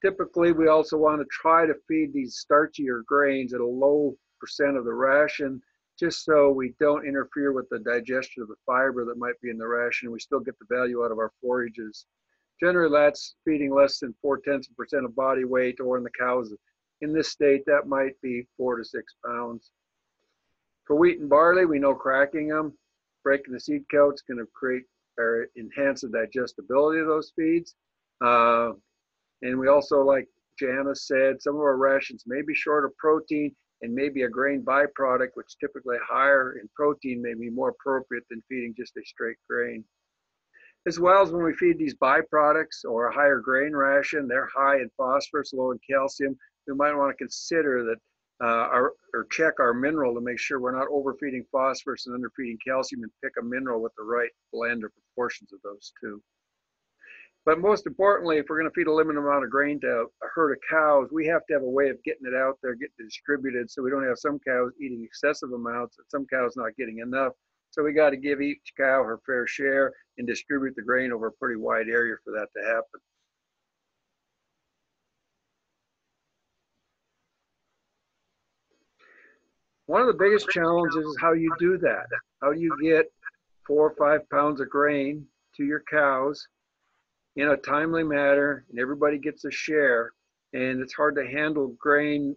Typically, we also want to try to feed these starchier grains at a low percent of the ration, just so we don't interfere with the digestion of the fiber that might be in the ration. We still get the value out of our forages. Generally, that's feeding less than four-tenths of a percent of body weight, or in the cows in this state, that might be four to six pounds. For wheat and barley, we know cracking them, breaking the seed coats, is going to create or enhance the digestibility of those feeds. Uh, And we also, like Jana said, some of our rations may be short of protein and maybe a grain byproduct, which typically higher in protein may be more appropriate than feeding just a straight grain. As well as when we feed these byproducts or a higher grain ration, they're high in phosphorus, low in calcium. we might want to consider that uh, our, or check our mineral to make sure we're not overfeeding phosphorus and underfeeding calcium, and pick a mineral with the right blend or proportions of those two. But most importantly, if we're going to feed a limited amount of grain to a herd of cows, we have to have a way of getting it out there, getting it distributed, so we don't have some cows eating excessive amounts and some cows not getting enough. So we got to give each cow her fair share and distribute the grain over a pretty wide area for that to happen. One of the biggest challenges is how you do that. How do you get four or five pounds of grain to your cows in a timely manner, and everybody gets a share? And it's hard to handle grain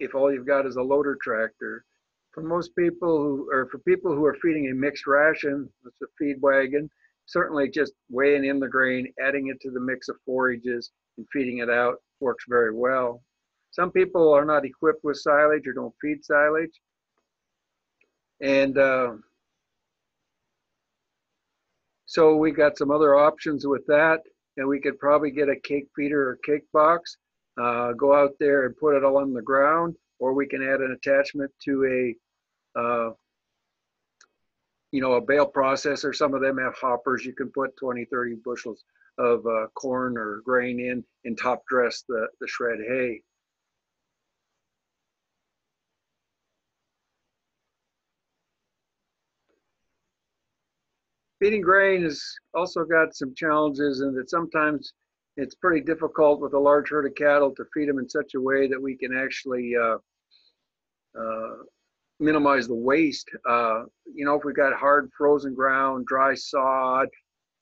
if all you've got is a loader tractor. For most people who are, for people who are feeding a mixed ration, that's a feed wagon, certainly just weighing in the grain, adding it to the mix of forages and feeding it out works very well. Some people are not equipped with silage or don't feed silage. And uh, so we got some other options with that. And we could probably get a cake feeder or cake box, uh, go out there and put it all on the ground, or we can add an attachment to a, uh, you know, a bale processor. Some of them have hoppers. You can put twenty, thirty bushels of uh, corn or grain in and top dress the, the shred hay. Feeding grain has also got some challenges, in that sometimes it's pretty difficult with a large herd of cattle to feed them in such a way that we can actually uh, uh, minimize the waste. Uh, you know, if we've got hard frozen ground, dry sod,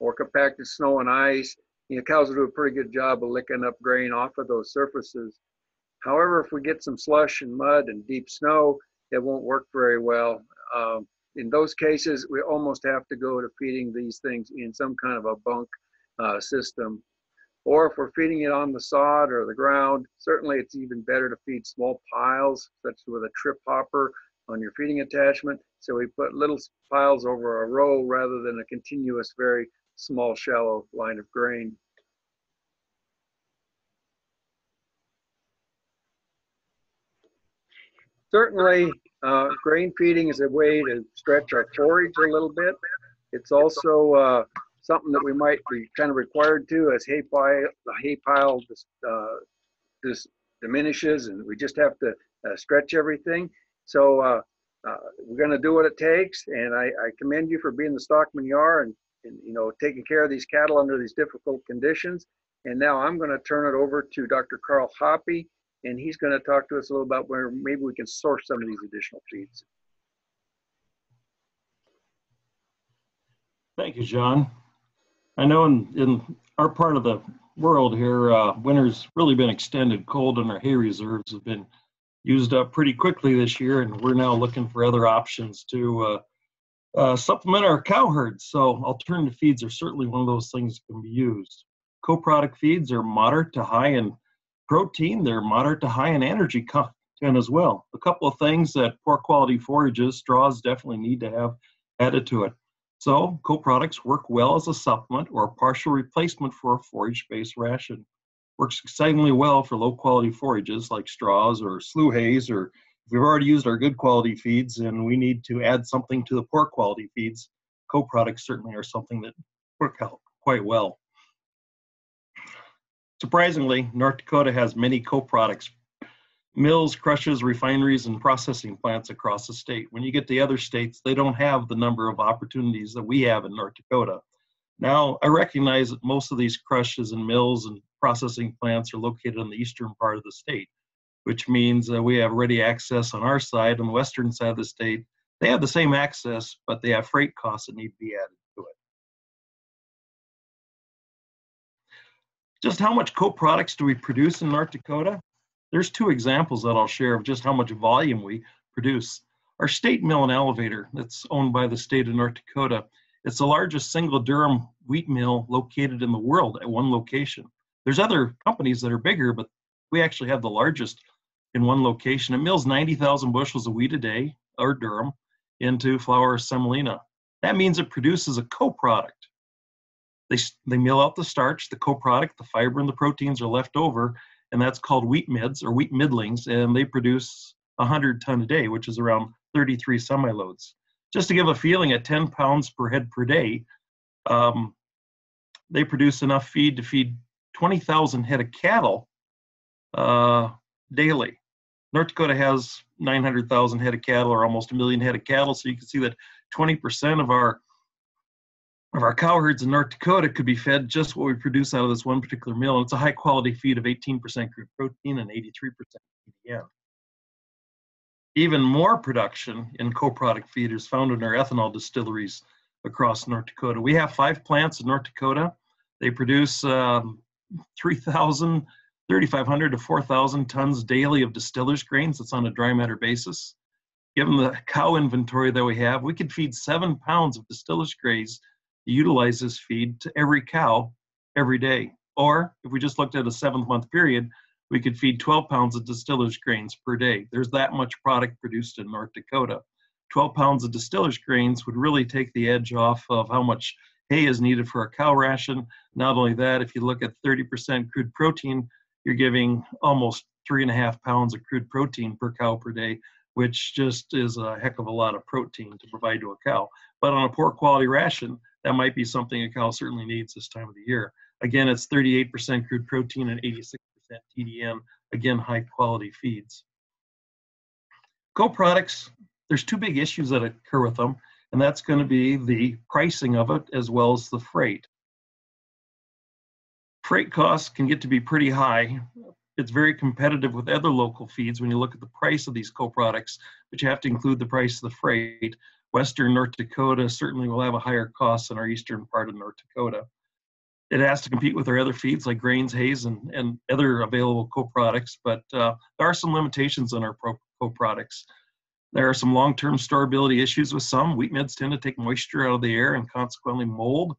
or compacted snow and ice, you know, cows will do a pretty good job of licking up grain off of those surfaces. However, if we get some slush and mud and deep snow, it won't work very well. Um, In those cases, we almost have to go to feeding these things in some kind of a bunk uh, system. Or if we're feeding it on the sod or the ground, certainly it's even better to feed small piles, such with a trip hopper on your feeding attachment. So we put little piles over a row rather than a continuous, very small, shallow line of grain. Certainly, Uh, grain feeding is a way to stretch our forage a little bit. It's also uh, something that we might be kind of required to, as hay pile, the hay pile just, uh, just diminishes, and we just have to uh, stretch everything. So uh, uh, we're going to do what it takes, and I, I commend you for being the stockman you are, and, and you know, taking care of these cattle under these difficult conditions. And now I'm going to turn it over to Doctor Karl Hoppe, and he's going to talk to us a little about where maybe we can source some of these additional feeds. Thank you, John. I know in, in our part of the world here, uh, winter's really been extended cold, and our hay reserves have been used up pretty quickly this year, and we're now looking for other options to uh, uh, supplement our cow herds. So alternative feeds are certainly one of those things that can be used. Co-product feeds are moderate to high in protein, they're moderate to high in energy content as well. A couple of things that poor quality forages, straws definitely need to have added to it. So co-products work well as a supplement or a partial replacement for a forage-based ration. Works excitingly well for low quality forages like straws or slew hays, or if we've already used our good quality feeds and we need to add something to the poor quality feeds, co-products certainly are something that work out quite well. Surprisingly, North Dakota has many co-products, mills, crushes, refineries, and processing plants across the state. When you get to other states, they don't have the number of opportunities that we have in North Dakota. Now, I recognize that most of these crushes and mills and processing plants are located in the eastern part of the state, which means that we have ready access on our side. On the western side of the state, they have the same access, but they have freight costs that need to be added. Just how much co-products do we produce in North Dakota? There's two examples that I'll share of just how much volume we produce. Our state mill and elevator, that's owned by the state of North Dakota, it's the largest single durum wheat mill located in the world at one location. There's other companies that are bigger, but we actually have the largest in one location. It mills ninety thousand bushels of wheat a day, or durum, into flour or semolina. That means it produces a co-product. They, they mill out the starch, the co-product, the fiber, and the proteins are left over, and that's called wheat midds or wheat middlings, and they produce one hundred ton a day, which is around thirty-three semi-loads. Just to give a feeling, at ten pounds per head per day, um, they produce enough feed to feed twenty thousand head of cattle uh, daily. North Dakota has nine hundred thousand head of cattle, or almost a million head of cattle, so you can see that twenty percent of our of our cow herds in North Dakota could be fed just what we produce out of this one particular mill. And it's a high quality feed of eighteen percent crude protein and eighty-three percent A D M. Even more production in co-product feed is found in our ethanol distilleries across North Dakota. We have five plants in North Dakota. They produce um, three thousand, thirty-five hundred to four thousand tons daily of distillers grains. That's on a dry matter basis. Given the cow inventory that we have, we could feed seven pounds of distillers grains to utilize this feed to every cow every day. Or if we just looked at a seventh month period, we could feed twelve pounds of distillers grains per day. There's that much product produced in North Dakota. twelve pounds of distillers grains would really take the edge off of how much hay is needed for a cow ration. Not only that, if you look at thirty percent crude protein, you're giving almost three and a half pounds of crude protein per cow per day, which just is a heck of a lot of protein to provide to a cow. But on a poor quality ration, that might be something a cow certainly needs this time of the year. Again, it's thirty-eight percent crude protein and eighty-six percent T D M, again, high quality feeds. Co-products, there's two big issues that occur with them, and that's going to be the pricing of it as well as the freight. Freight costs can get to be pretty high. It's very competitive with other local feeds when you look at the price of these co-products, but you have to include the price of the freight. Western North Dakota certainly will have a higher cost than our eastern part of North Dakota. It has to compete with our other feeds like grains, hays, and, and other available co-products, but uh, there are some limitations on our co-products. There are some long-term storability issues with some. Wheat midds tend to take moisture out of the air and consequently mold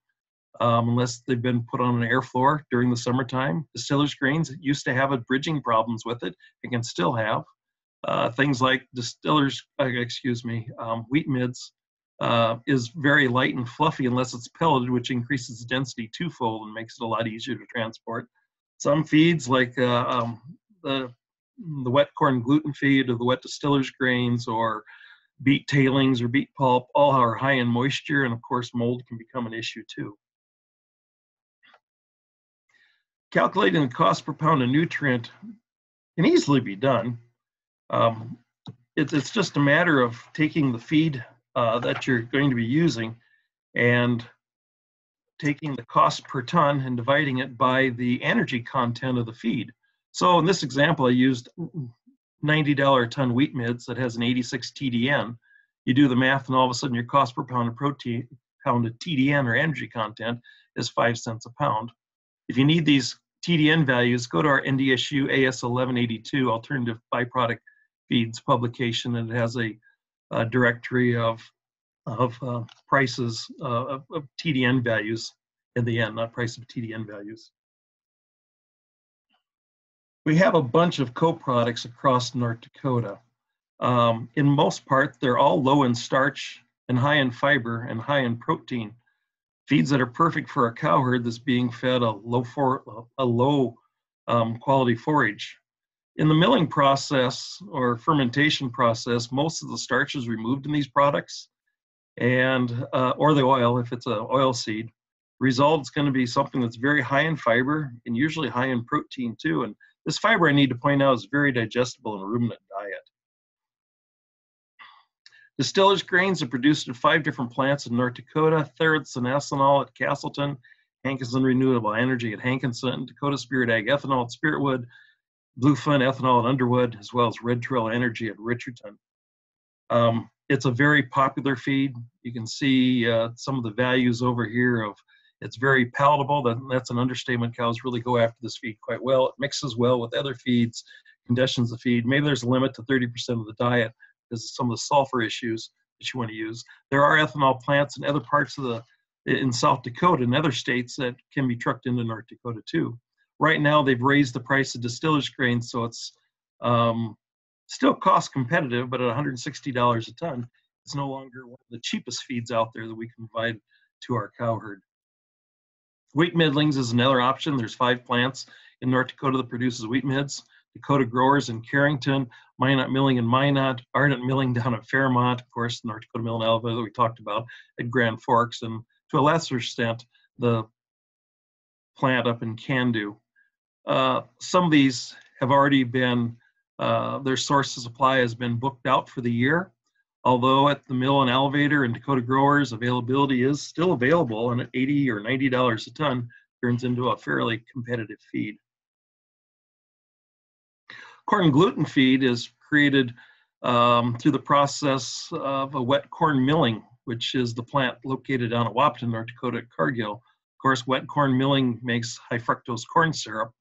um, unless they've been put on an air floor during the summertime. Distillers grains used to have a bridging problems with it and can still have. Uh, things like distillers, uh, excuse me, um, wheat midds Uh, is very light and fluffy unless it's pelleted, which increases density twofold and makes it a lot easier to transport. Some feeds like uh, um, the, the wet corn gluten feed or the wet distillers grains or beet tailings or beet pulp all are high in moisture, and of course mold can become an issue too. Calculating the cost per pound of nutrient can easily be done. Um, it, it's just a matter of taking the feed Uh, that you're going to be using and taking the cost per ton and dividing it by the energy content of the feed. So in this example, I used ninety dollars a ton wheat midds that has an eighty-six T D N. You do the math and all of a sudden your cost per pound of protein, pound of T D N or energy content is five cents a pound. If you need these T D N values, go to our N D S U A S eleven eighty-two Alternative Byproduct Feeds publication, and it has a Uh, directory of of uh, prices uh, of, of T D N values in the end, not price of T D N values. We have a bunch of co-products across North Dakota. Um, in most part, they're all low in starch and high in fiber and high in protein. Feeds that are perfect for a cow herd that's being fed a low for a low um, quality forage. In the milling process or fermentation process, most of the starch is removed in these products, and uh, or the oil, if it's an oil seed. Result is going to be something that's very high in fiber and usually high in protein too. And this fiber, I need to point out, is very digestible in a ruminant diet. Distillers grains are produced at five different plants in North Dakota: Tharaldson Ethanol at Castleton, Hankinson Renewable Energy at Hankinson, Dakota Spirit Ag Ethanol at Spiritwood, Blue Flint Ethanol at Underwood, as well as Red Trail Energy at Richardson. Um, it's a very popular feed. You can see uh, some of the values over here of it's very palatable. That, that's an understatement. Cows really go after this feed quite well. It mixes well with other feeds, conditions the feed. Maybe there's a limit to thirty percent of the diet because of some of the sulfur issues that you want to use. There are ethanol plants in other parts of the, in South Dakota and other states that can be trucked into North Dakota too. Right now, they've raised the price of distillers grains, so it's um, still cost competitive, but at one hundred sixty dollars a ton, it's no longer one of the cheapest feeds out there that we can provide to our cow herd. Wheat middlings is another option. There's five plants in North Dakota that produces wheat midds. Dakota Growers in Carrington, Minot Milling in Minot, Ardent Milling down at Fairmont, of course, North Dakota Mill in Alva that we talked about at Grand Forks, and to a lesser extent, the plant up in Candu. Uh, some of these have already been, uh, their source of supply has been booked out for the year, although at the mill in Alvator and Dakota Growers, availability is still available, and at eighty or ninety dollars a ton, turns into a fairly competitive feed. Corn gluten feed is created um, through the process of a wet corn milling, which is the plant located down at Wapton, North Dakota, at Cargill. Of course, wet corn milling makes high fructose corn syrup,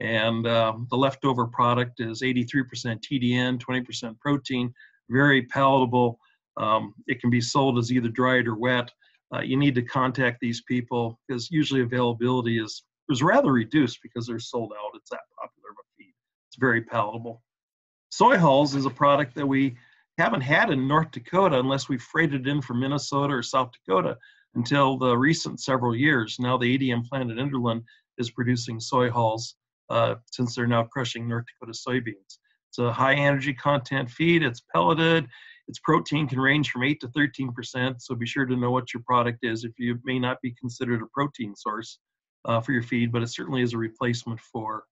and um, the leftover product is eighty-three percent T D N, twenty percent protein, very palatable. Um, it can be sold as either dried or wet. Uh, you need to contact these people because usually availability is, is rather reduced because they're sold out. It's that popular of a feed. It's very palatable. Soy hulls is a product that we haven't had in North Dakota unless we freighted in from Minnesota or South Dakota until the recent several years. Now the A D M plant at Enderlin is producing soy hulls uh, since they're now crushing North Dakota soybeans. It's a high energy content feed. It's pelleted. Its protein can range from eight to thirteen percent, so be sure to know what your product is. If you may not be considered a protein source uh, for your feed, but it certainly is a replacement for,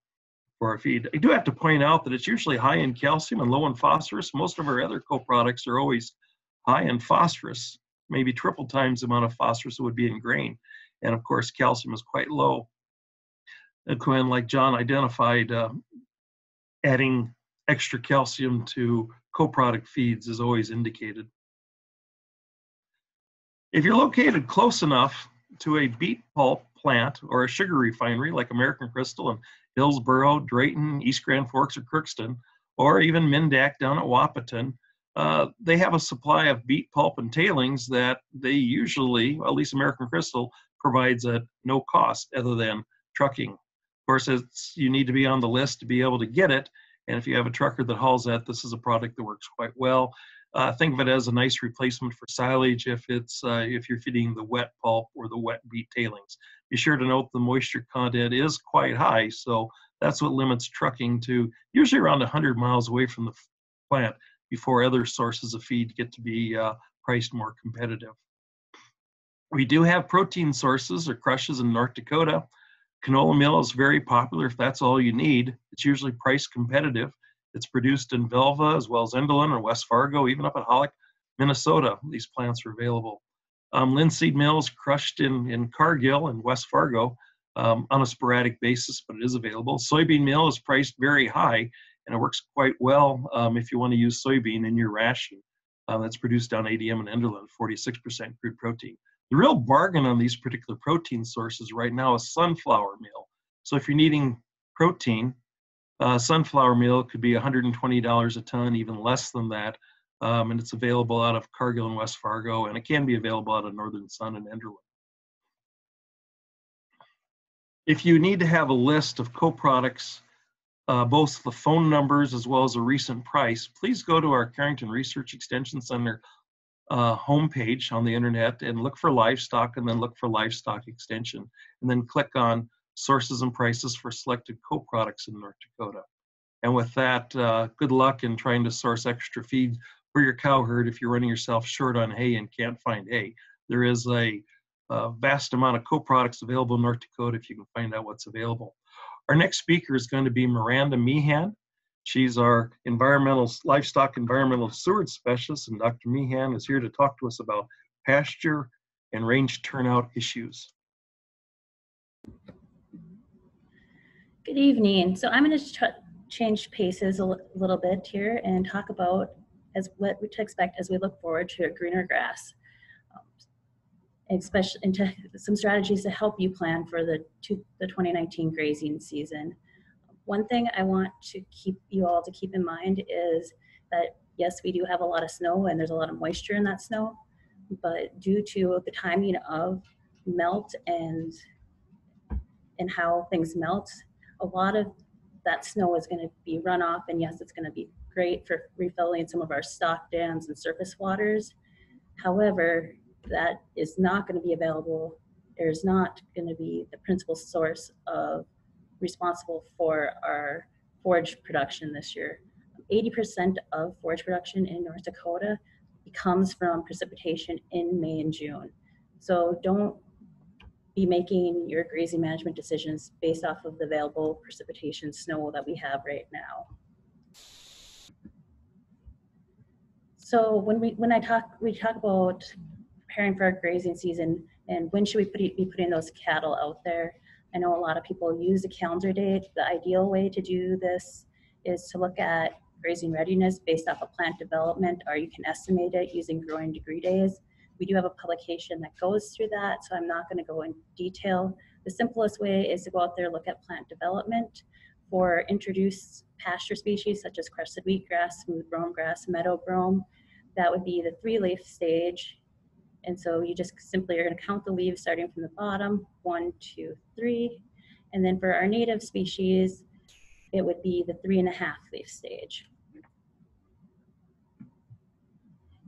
for our feed. I do have to point out that it's usually high in calcium and low in phosphorus. Most of our other co-products are always high in phosphorus, maybe triple times the amount of phosphorus that would be in grain. And of course, calcium is quite low. And Quinn, like John identified, uh, adding extra calcium to co-product feeds is always indicated. If you're located close enough to a beet pulp plant or a sugar refinery like American Crystal in Hillsboro, Drayton, East Grand Forks, or Crookston, or even Mindac down at Wahpeton, uh, they have a supply of beet pulp and tailings that they usually, at least American Crystal, provides at no cost other than trucking. Of course, it's, you need to be on the list to be able to get it. And if you have a trucker that hauls that, this is a product that works quite well. Uh, think of it as a nice replacement for silage if it's uh, if you're feeding the wet pulp or the wet beet tailings. Be sure to note the moisture content is quite high, so that's what limits trucking to usually around one hundred miles away from the plant before other sources of feed get to be uh, priced more competitive. We do have protein sources or crushes in North Dakota. Canola meal is very popular if that's all you need. It's usually price competitive. It's produced in Velva as well as Enderlin or West Fargo, even up at Hollick, Minnesota. These plants are available. Um, linseed meal is crushed in, in Cargill and West Fargo um, on a sporadic basis, but it is available. Soybean meal is priced very high, and it works quite well um, if you want to use soybean in your ration. Uh, that's produced down A D M and Enderlin, forty-six percent crude protein. The real bargain on these particular protein sources right now is sunflower meal. So if you're needing protein, uh, sunflower meal could be one hundred twenty dollars a ton, even less than that. Um, and it's available out of Cargill and West Fargo, and it can be available out of Northern Sun and Enderlin. If you need to have a list of co-products, uh, both the phone numbers as well as a recent price, please go to our Carrington Research Extension Center Uh, homepage on the internet and look for livestock and then look for livestock extension and then click on sources and prices for selected co-products in North Dakota. And with that, uh, good luck in trying to source extra feed for your cow herd if you're running yourself short on hay and can't find hay. There is a, a vast amount of co-products available in North Dakota if you can find out what's available. Our next speaker is going to be Miranda Meehan. She's our environmental livestock environmental steward specialist, and Doctor Meehan is here to talk to us about pasture and range turnout issues. Good evening. So I'm going to change paces a little bit here and talk about as what to expect as we look forward to a greener grass, um, especially into some strategies to help you plan for the, two, the twenty nineteen grazing season. One thing I want to keep you all to keep in mind is that yes, we do have a lot of snow and there's a lot of moisture in that snow, but due to the timing of melt and and how things melt, a lot of that snow is going to be runoff, and yes, it's going to be great for refilling some of our stock dams and surface waters. However, that is not going to be available there's not going to be the principal source of responsible for our forage production this year. eighty percent of forage production in North Dakota comes from precipitation in May and June. So don't be making your grazing management decisions based off of the available precipitation snow that we have right now. So when we when I talk we talk about preparing for our grazing season and when should we put, be putting those cattle out there, I know a lot of people use a calendar date. The ideal way to do this is to look at grazing readiness based off of plant development, or you can estimate it using growing degree days. We do have a publication that goes through that, so I'm not going to go in detail. The simplest way is to go out there, look at plant development for introduced pasture species such as crested wheatgrass, smooth brome grass, meadow brome. That would be the three-leaf stage. And so you just simply are going to count the leaves starting from the bottom, one, two, three. And then for our native species, it would be the three and a half leaf stage.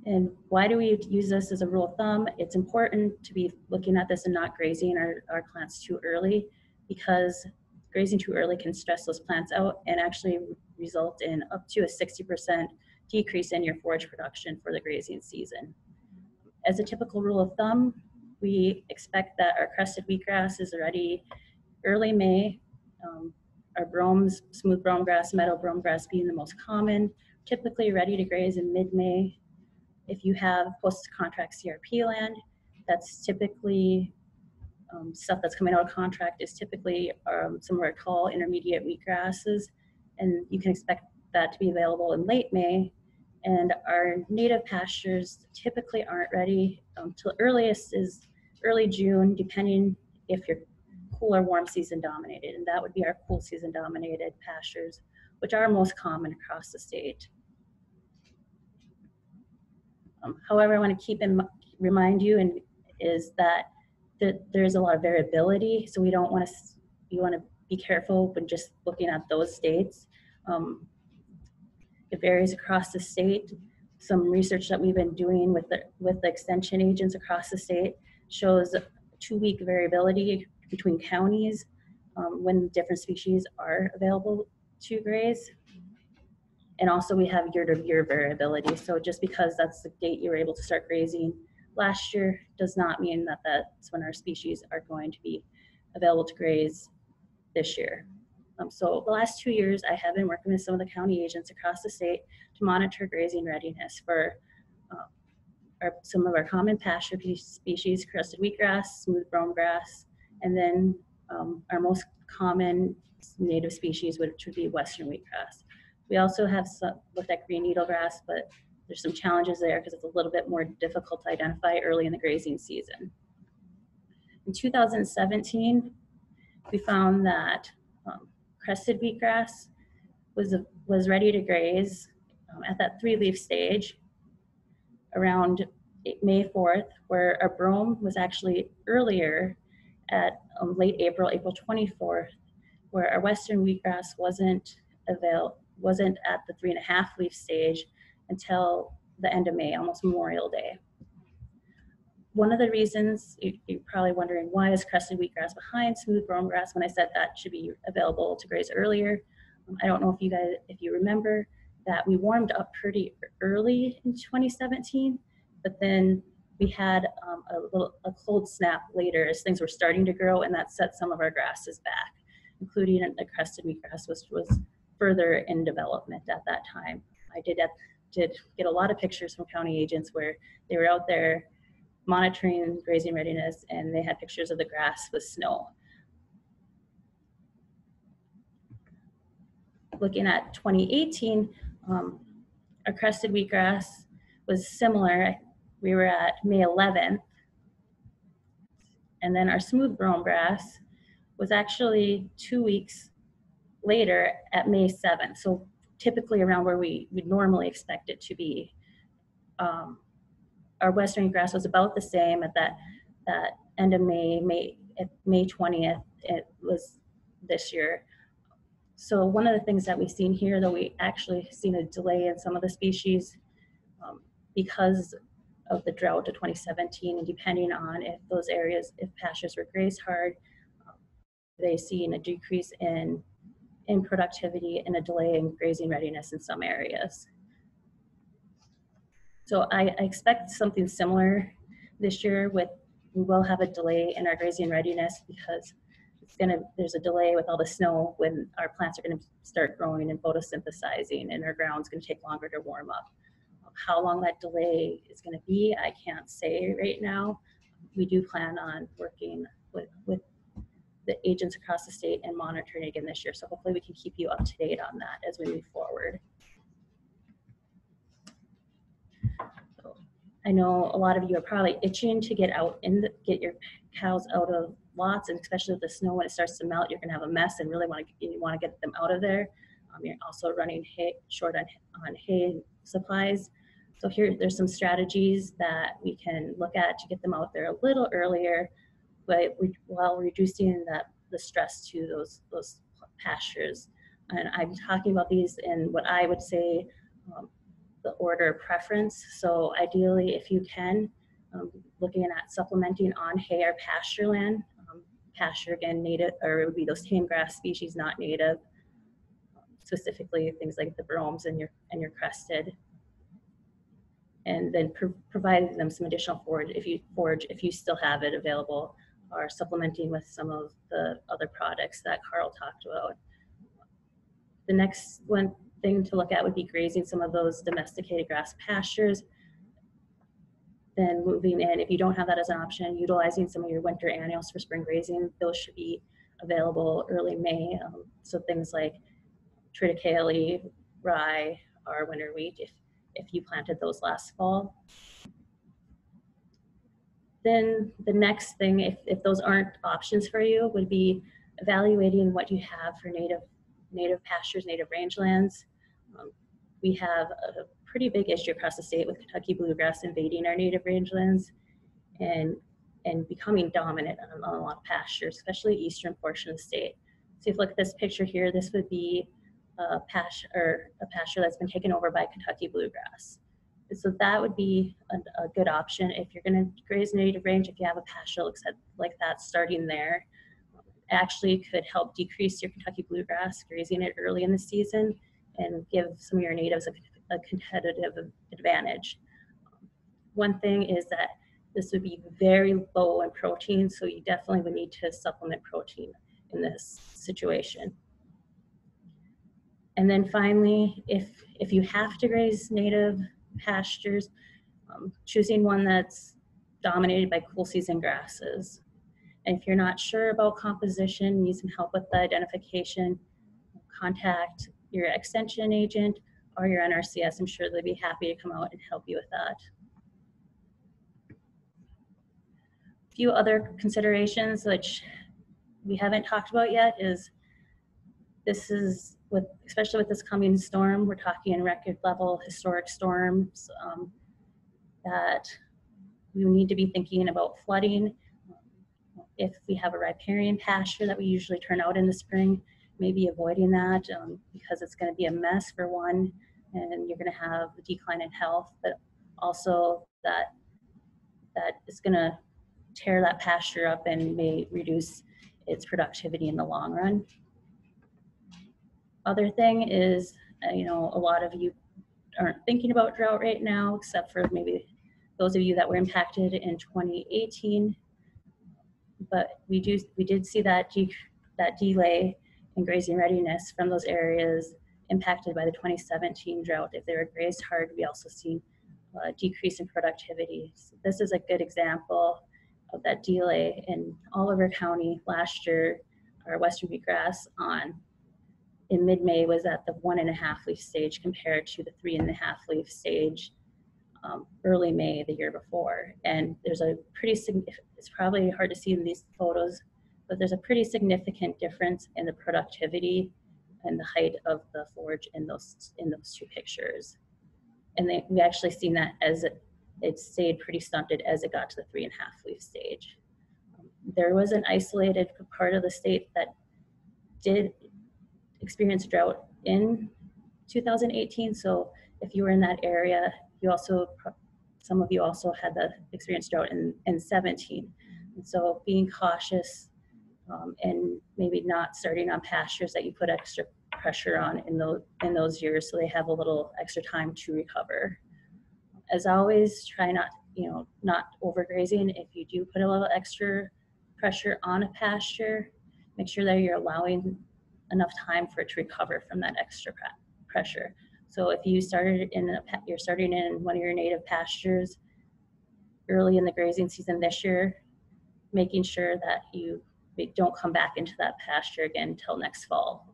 And why do we use this as a rule of thumb? It's important to be looking at this and not grazing our, our plants too early, because grazing too early can stress those plants out and actually result in up to a sixty percent decrease in your forage production for the grazing season. As a typical rule of thumb, we expect that our crested wheatgrass is ready early May. Um, our bromes, smooth brome grass, meadow brome grass being the most common, typically ready to graze in mid-May. If you have post-contract C R P land, that's typically, um, stuff that's coming out of contract is typically um, some of our tall intermediate wheatgrasses, and you can expect that to be available in late May. And our native pastures typically aren't ready until um, earliest is early June, depending if you're cool or warm season dominated, and that would be our cool season dominated pastures, which are most common across the state. Um, however, I want to keep in remind you and is that th there's a lot of variability, so we don't want to you want to be careful when just looking at those dates. Um, it varies across the state. Some research that we've been doing with the with the extension agents across the state shows two-week variability between counties um, when different species are available to graze. And also we have year-to-year variability. So just because that's the date you were able to start grazing last year does not mean that that's when our species are going to be available to graze this year. Um, so the last two years, I have been working with some of the county agents across the state to monitor grazing readiness for uh, our, some of our common pasture species, crested wheatgrass, smooth brome grass, and then um, our most common native species, which would be western wheatgrass. We also have some, looked at green needle grass, but there's some challenges there because it's a little bit more difficult to identify early in the grazing season. In two thousand seventeen, we found that um, crested wheatgrass was, a, was ready to graze um, at that three-leaf stage around May fourth, where our brome was actually earlier at um, late April, April twenty-fourth, where our western wheatgrass wasn't available. wasn't at the three and a half leaf stage until the end of May, almost Memorial Day. One of the reasons, you're probably wondering, why is crested wheatgrass behind smooth brome grass when I said that should be available to graze earlier? I don't know if you guys, if you remember that we warmed up pretty early in twenty seventeen, but then we had um, a little a cold snap later as things were starting to grow, and that set some of our grasses back, including the crested wheatgrass, which was further in development at that time. I did, at, did get a lot of pictures from county agents where they were out there monitoring grazing readiness, and they had pictures of the grass with snow. Looking at twenty eighteen, um, our crested wheatgrass was similar. We were at May eleventh, and then our smooth brome grass was actually two weeks later at May seventh, so typically around where we would normally expect it to be. Um, our western grass was about the same at that that end of May, May at May twentieth. It was this year. So one of the things that we've seen here, though, we actually seen a delay in some of the species um, because of the drought to twenty seventeen, and depending on if those areas, if pastures were grazed hard, um, they seen a decrease in, in productivity and a delay in grazing readiness in some areas. So I, I expect something similar this year with, we will have a delay in our grazing readiness because it's gonna, there's a delay with all the snow when our plants are gonna start growing and photosynthesizing, and our ground's gonna take longer to warm up. How long that delay is going to be, I can't say right now. We do plan on working with, with the agents across the state and monitoring again this year. So hopefully we can keep you up to date on that as we move forward. So I know a lot of you are probably itching to get out and get your cows out of lots, and especially with the snow, when it starts to melt, you're going to have a mess and really want to, you want to get them out of there. Um, you're also running hay, short on, on hay supplies. So here, there's some strategies that we can look at to get them out there a little earlier, but we, while reducing that, the stress to those, those pastures. And I'm talking about these in what I would say um, the order of preference. So ideally, if you can, um, looking at supplementing on hay or pasture land. Um, pasture, again, native, or it would be those tame grass species, not native, specifically things like the bromes and your, and your crested. And then pro providing them some additional forage if you forage if you still have it available, or supplementing with some of the other products that Carl talked about. The next one thing to look at would be grazing some of those domesticated grass pastures. Then moving in, if you don't have that as an option, utilizing some of your winter annuals for spring grazing. Those should be available early May. Um, so things like triticale, rye, or winter wheat, if if you planted those last fall. Then the next thing, if, if those aren't options for you, would be evaluating what you have for native, native pastures, native rangelands. Um, we have a pretty big issue across the state with Kentucky bluegrass invading our native rangelands and, and becoming dominant on, on a lot of pastures, especially eastern portion of the state. So if you look at this picture here, this would be A pasture, or a pasture that's been taken over by Kentucky bluegrass. And so that would be a, a good option if you're going to graze native range. If you have a pasture like that, starting there actually could help decrease your Kentucky bluegrass, grazing it early in the season, and give some of your natives a, a competitive advantage. One thing is that this would be very low in protein, so you definitely would need to supplement protein in this situation. And then finally, if, if you have to graze native pastures, um, choosing one that's dominated by cool season grasses. And if you're not sure about composition, need some help with the identification, contact your extension agent or your N R C S. I'm sure they'd be happy to come out and help you with that. A few other considerations which we haven't talked about yet is this is, With, especially with this coming storm, we're talking record level historic storms, um, that we need to be thinking about flooding. If we have a riparian pasture that we usually turn out in the spring, maybe avoiding that um, because it's going to be a mess for one, and you're going to have a decline in health, but also that that is going to tear that pasture up and may reduce its productivity in the long run. Other thing is, you know, a lot of you aren't thinking about drought right now, except for maybe those of you that were impacted in twenty eighteen. But we do, we did see that de that delay in grazing readiness from those areas impacted by the twenty seventeen drought. If they were grazed hard, we also see a decrease in productivity. So this is a good example of that delay in Oliver County last year. Our western wheatgrass on in mid-May was at the one and a half leaf stage compared to the three and a half leaf stage um, early May the year before. And there's a pretty significant, it's probably hard to see in these photos, but there's a pretty significant difference in the productivity and the height of the forage in those, in those two pictures. And they, we actually seen that as it, it stayed pretty stunted as it got to the three and a half leaf stage. Um, there was an isolated part of the state that did experienced drought in two thousand eighteen. So if you were in that area, you also some of you also had the experience drought in, in seventeen. And so being cautious um, and maybe not starting on pastures that you put extra pressure on in those, in those years, so they have a little extra time to recover. As always, try not, you know, not overgrazing. If you do put a little extra pressure on a pasture, make sure that you're allowing enough time for it to recover from that extra pressure. So if you started in, a, you're starting in one of your native pastures early in the grazing season this year, making sure that you don't come back into that pasture again until next fall.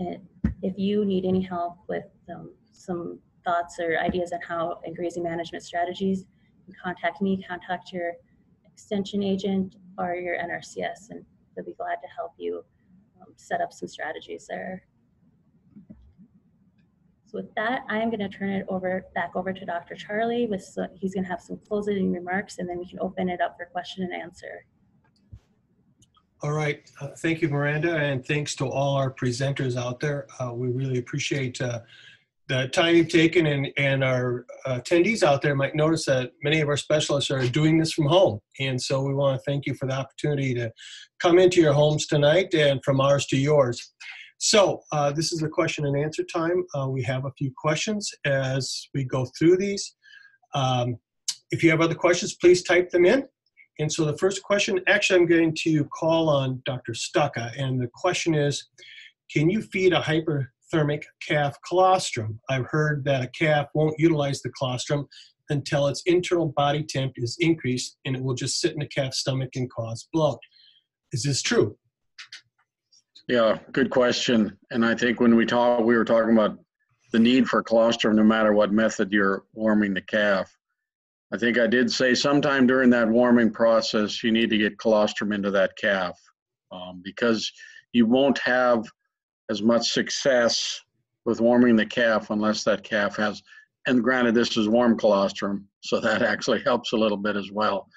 And if you need any help with um, some thoughts or ideas on how and grazing management strategies, you can contact me, contact your extension agent or your N R C S, and they'll be glad to help you um, set up some strategies there. So with that, I'm going to turn it over back over to Doctor Charlie. With some, he's going to have some closing remarks, and then we can open it up for question and answer. All right. Uh, thank you, Miranda, and thanks to all our presenters out there. Uh, we really appreciate uh, the time you've taken, and, and our uh, attendees out there might notice that many of our specialists are doing this from home. And so we want to thank you for the opportunity to come into your homes tonight and from ours to yours. So uh, this is the question and answer time. Uh, we have a few questions as we go through these. Um, if you have other questions, please type them in. And so the first question, actually I'm going to call on Doctor Stokka, and the question is, can you feed a hyperthermic calf colostrum? I've heard that a calf won't utilize the colostrum until its internal body temp is increased, and it will just sit in the calf's stomach and cause bloat. Is this true? Yeah, good question. And I think when we talk, we were talking about the need for colostrum no matter what method you're warming the calf. I think I did say sometime during that warming process, you need to get colostrum into that calf um, because you won't have as much success with warming the calf unless that calf has, and granted this is warm colostrum, so that actually helps a little bit as well.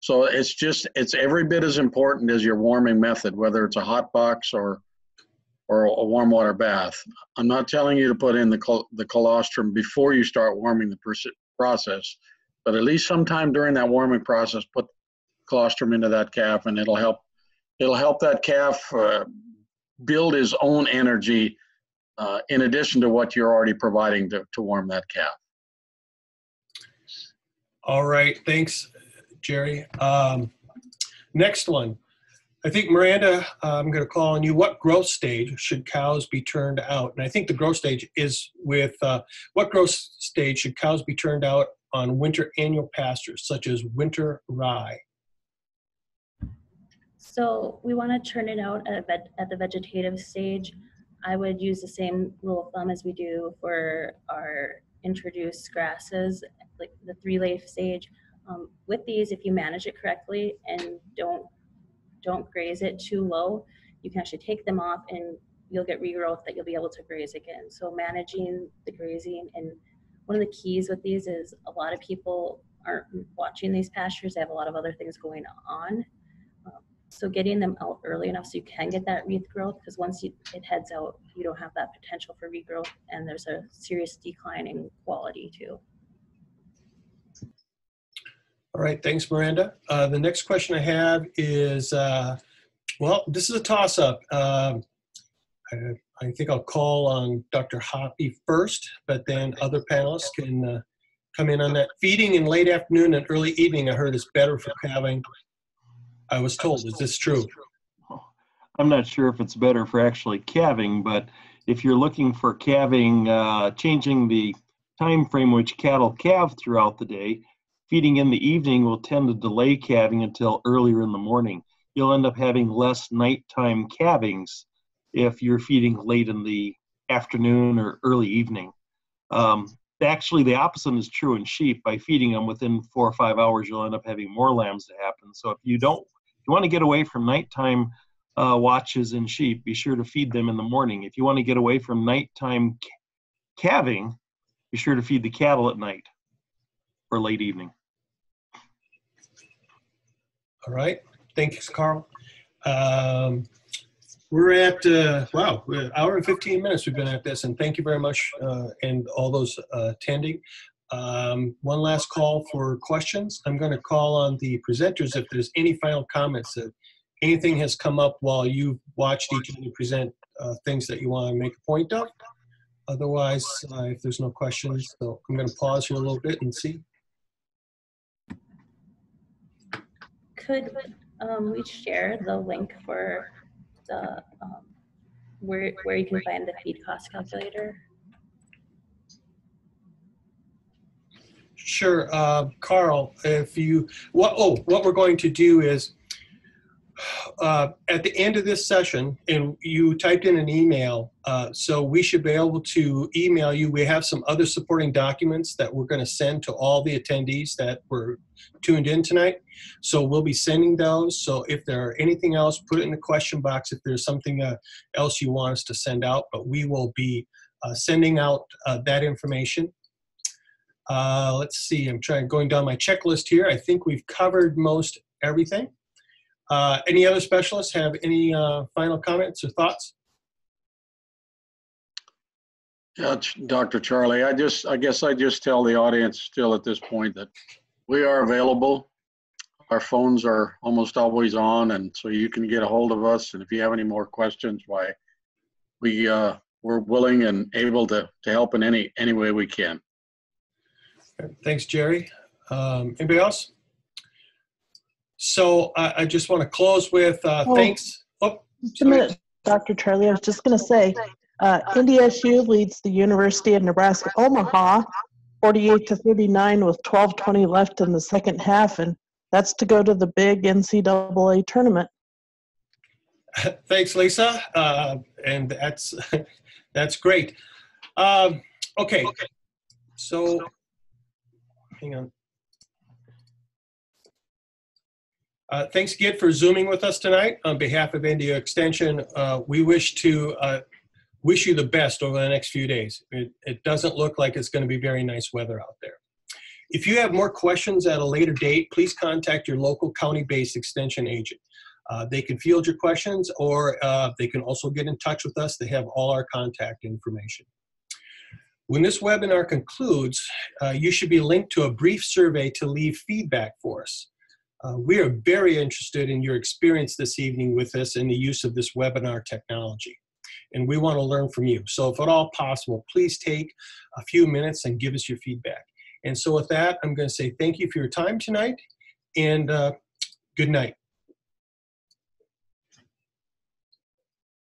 So it's just, it's every bit as important as your warming method, whether it's a hot box or or a warm water bath. I'm not telling you to put in the, col the colostrum before you start warming the process, but at least sometime during that warming process, put colostrum into that calf, and it'll help, it'll help that calf uh, build his own energy uh, in addition to what you're already providing to, to warm that calf. All right, thanks, Jerry. Um, next one. I think, Miranda, uh, I'm going to call on you. What growth stage should cows be turned out? And I think the growth stage is with, uh, what growth stage should cows be turned out on winter annual pastures, such as winter rye? So we want to turn it out at, at the vegetative stage. I would use the same rule of thumb as we do for our introduced grasses, like the three-leaf stage. Um, with these, if you manage it correctly and don't don't graze it too low, you can actually take them off and you'll get regrowth that you'll be able to graze again. So managing the grazing, and one of the keys with these is a lot of people aren't watching these pastures. They have a lot of other things going on. Um, so getting them out early enough so you can get that regrowth, because once you, it heads out, you don't have that potential for regrowth, and there's a serious decline in quality too. All right, thanks, Miranda. Uh, the next question I have is, uh, well, this is a toss-up. Uh, I, I think I'll call on Doctor Hoppe first, but then other panelists can uh, come in on that. Feeding in late afternoon and early evening, I heard, is better for calving. I was told, is this true? I'm not sure if it's better for actually calving, but if you're looking for calving, uh, changing the time frame which cattle calve throughout the day, feeding in the evening will tend to delay calving until earlier in the morning. You'll end up having less nighttime calvings if you're feeding late in the afternoon or early evening. Um, actually, the opposite is true in sheep. By feeding them within four or five hours, you'll end up having more lambs to happen. So if you don't, if you want to get away from nighttime uh, watches in sheep, be sure to feed them in the morning. If you want to get away from nighttime calving, be sure to feed the cattle at night or late evening. All right, thanks, Carl. Um, we're at, uh, wow, we're an hour and fifteen minutes we've been at this, and thank you very much uh, and all those uh, attending. Um, one last call for questions. I'm going to call on the presenters if there's any final comments. If anything has come up while you've watched each other present, uh, things that you want to make a point of. Otherwise, uh, if there's no questions, so I'm going to pause here a little bit and see. Could um, we share the link for the um, where where you can find the feed cost calculator? Sure, uh, Carl. If you what oh what we're going to do is uh, at the end of this session, and you typed in an email, uh, so we should be able to email you. We have some other supporting documents that we're going to send to all the attendees that were tuned in tonight. So we'll be sending those. So if there are anything else, put it in the question box if there's something uh, else you want us to send out. But we will be uh, sending out uh, that information. Uh, let's see, I'm trying going down my checklist here. I think we've covered most everything. Uh, any other specialists have any uh, final comments or thoughts? Yeah, Doctor Charlie, I just, I guess I just tell the audience still at this point that we are available. Our phones are almost always on, and so you can get a hold of us. And if you have any more questions, why we uh, we're willing and able to to help in any any way we can. Thanks, Jerry. Um, anybody else? So I, I just want to close with uh, well, thanks. Oh, just a minute, Doctor Charlie. I was just going to say, uh, N D S U leads the University of Nebraska Omaha, forty-eight to thirty-nine, with twelve twenty left in the second half, and that's to go to the big N C double A tournament. Thanks, Lisa, uh, and that's that's great. Um, okay, so. Hang on. Uh, thanks again for Zooming with us tonight. On behalf of N D S U Extension, uh, we wish to uh, wish you the best over the next few days. It, it doesn't look like it's going to be very nice weather out there. If you have more questions at a later date, please contact your local county-based Extension agent. Uh, they can field your questions, or uh, they can also get in touch with us. They have all our contact information. When this webinar concludes, uh, you should be linked to a brief survey to leave feedback for us. Uh, we are very interested in your experience this evening with us and the use of this webinar technology, and we want to learn from you. So if at all possible, please take a few minutes and give us your feedback. And so with that, I'm going to say thank you for your time tonight, and uh, good night.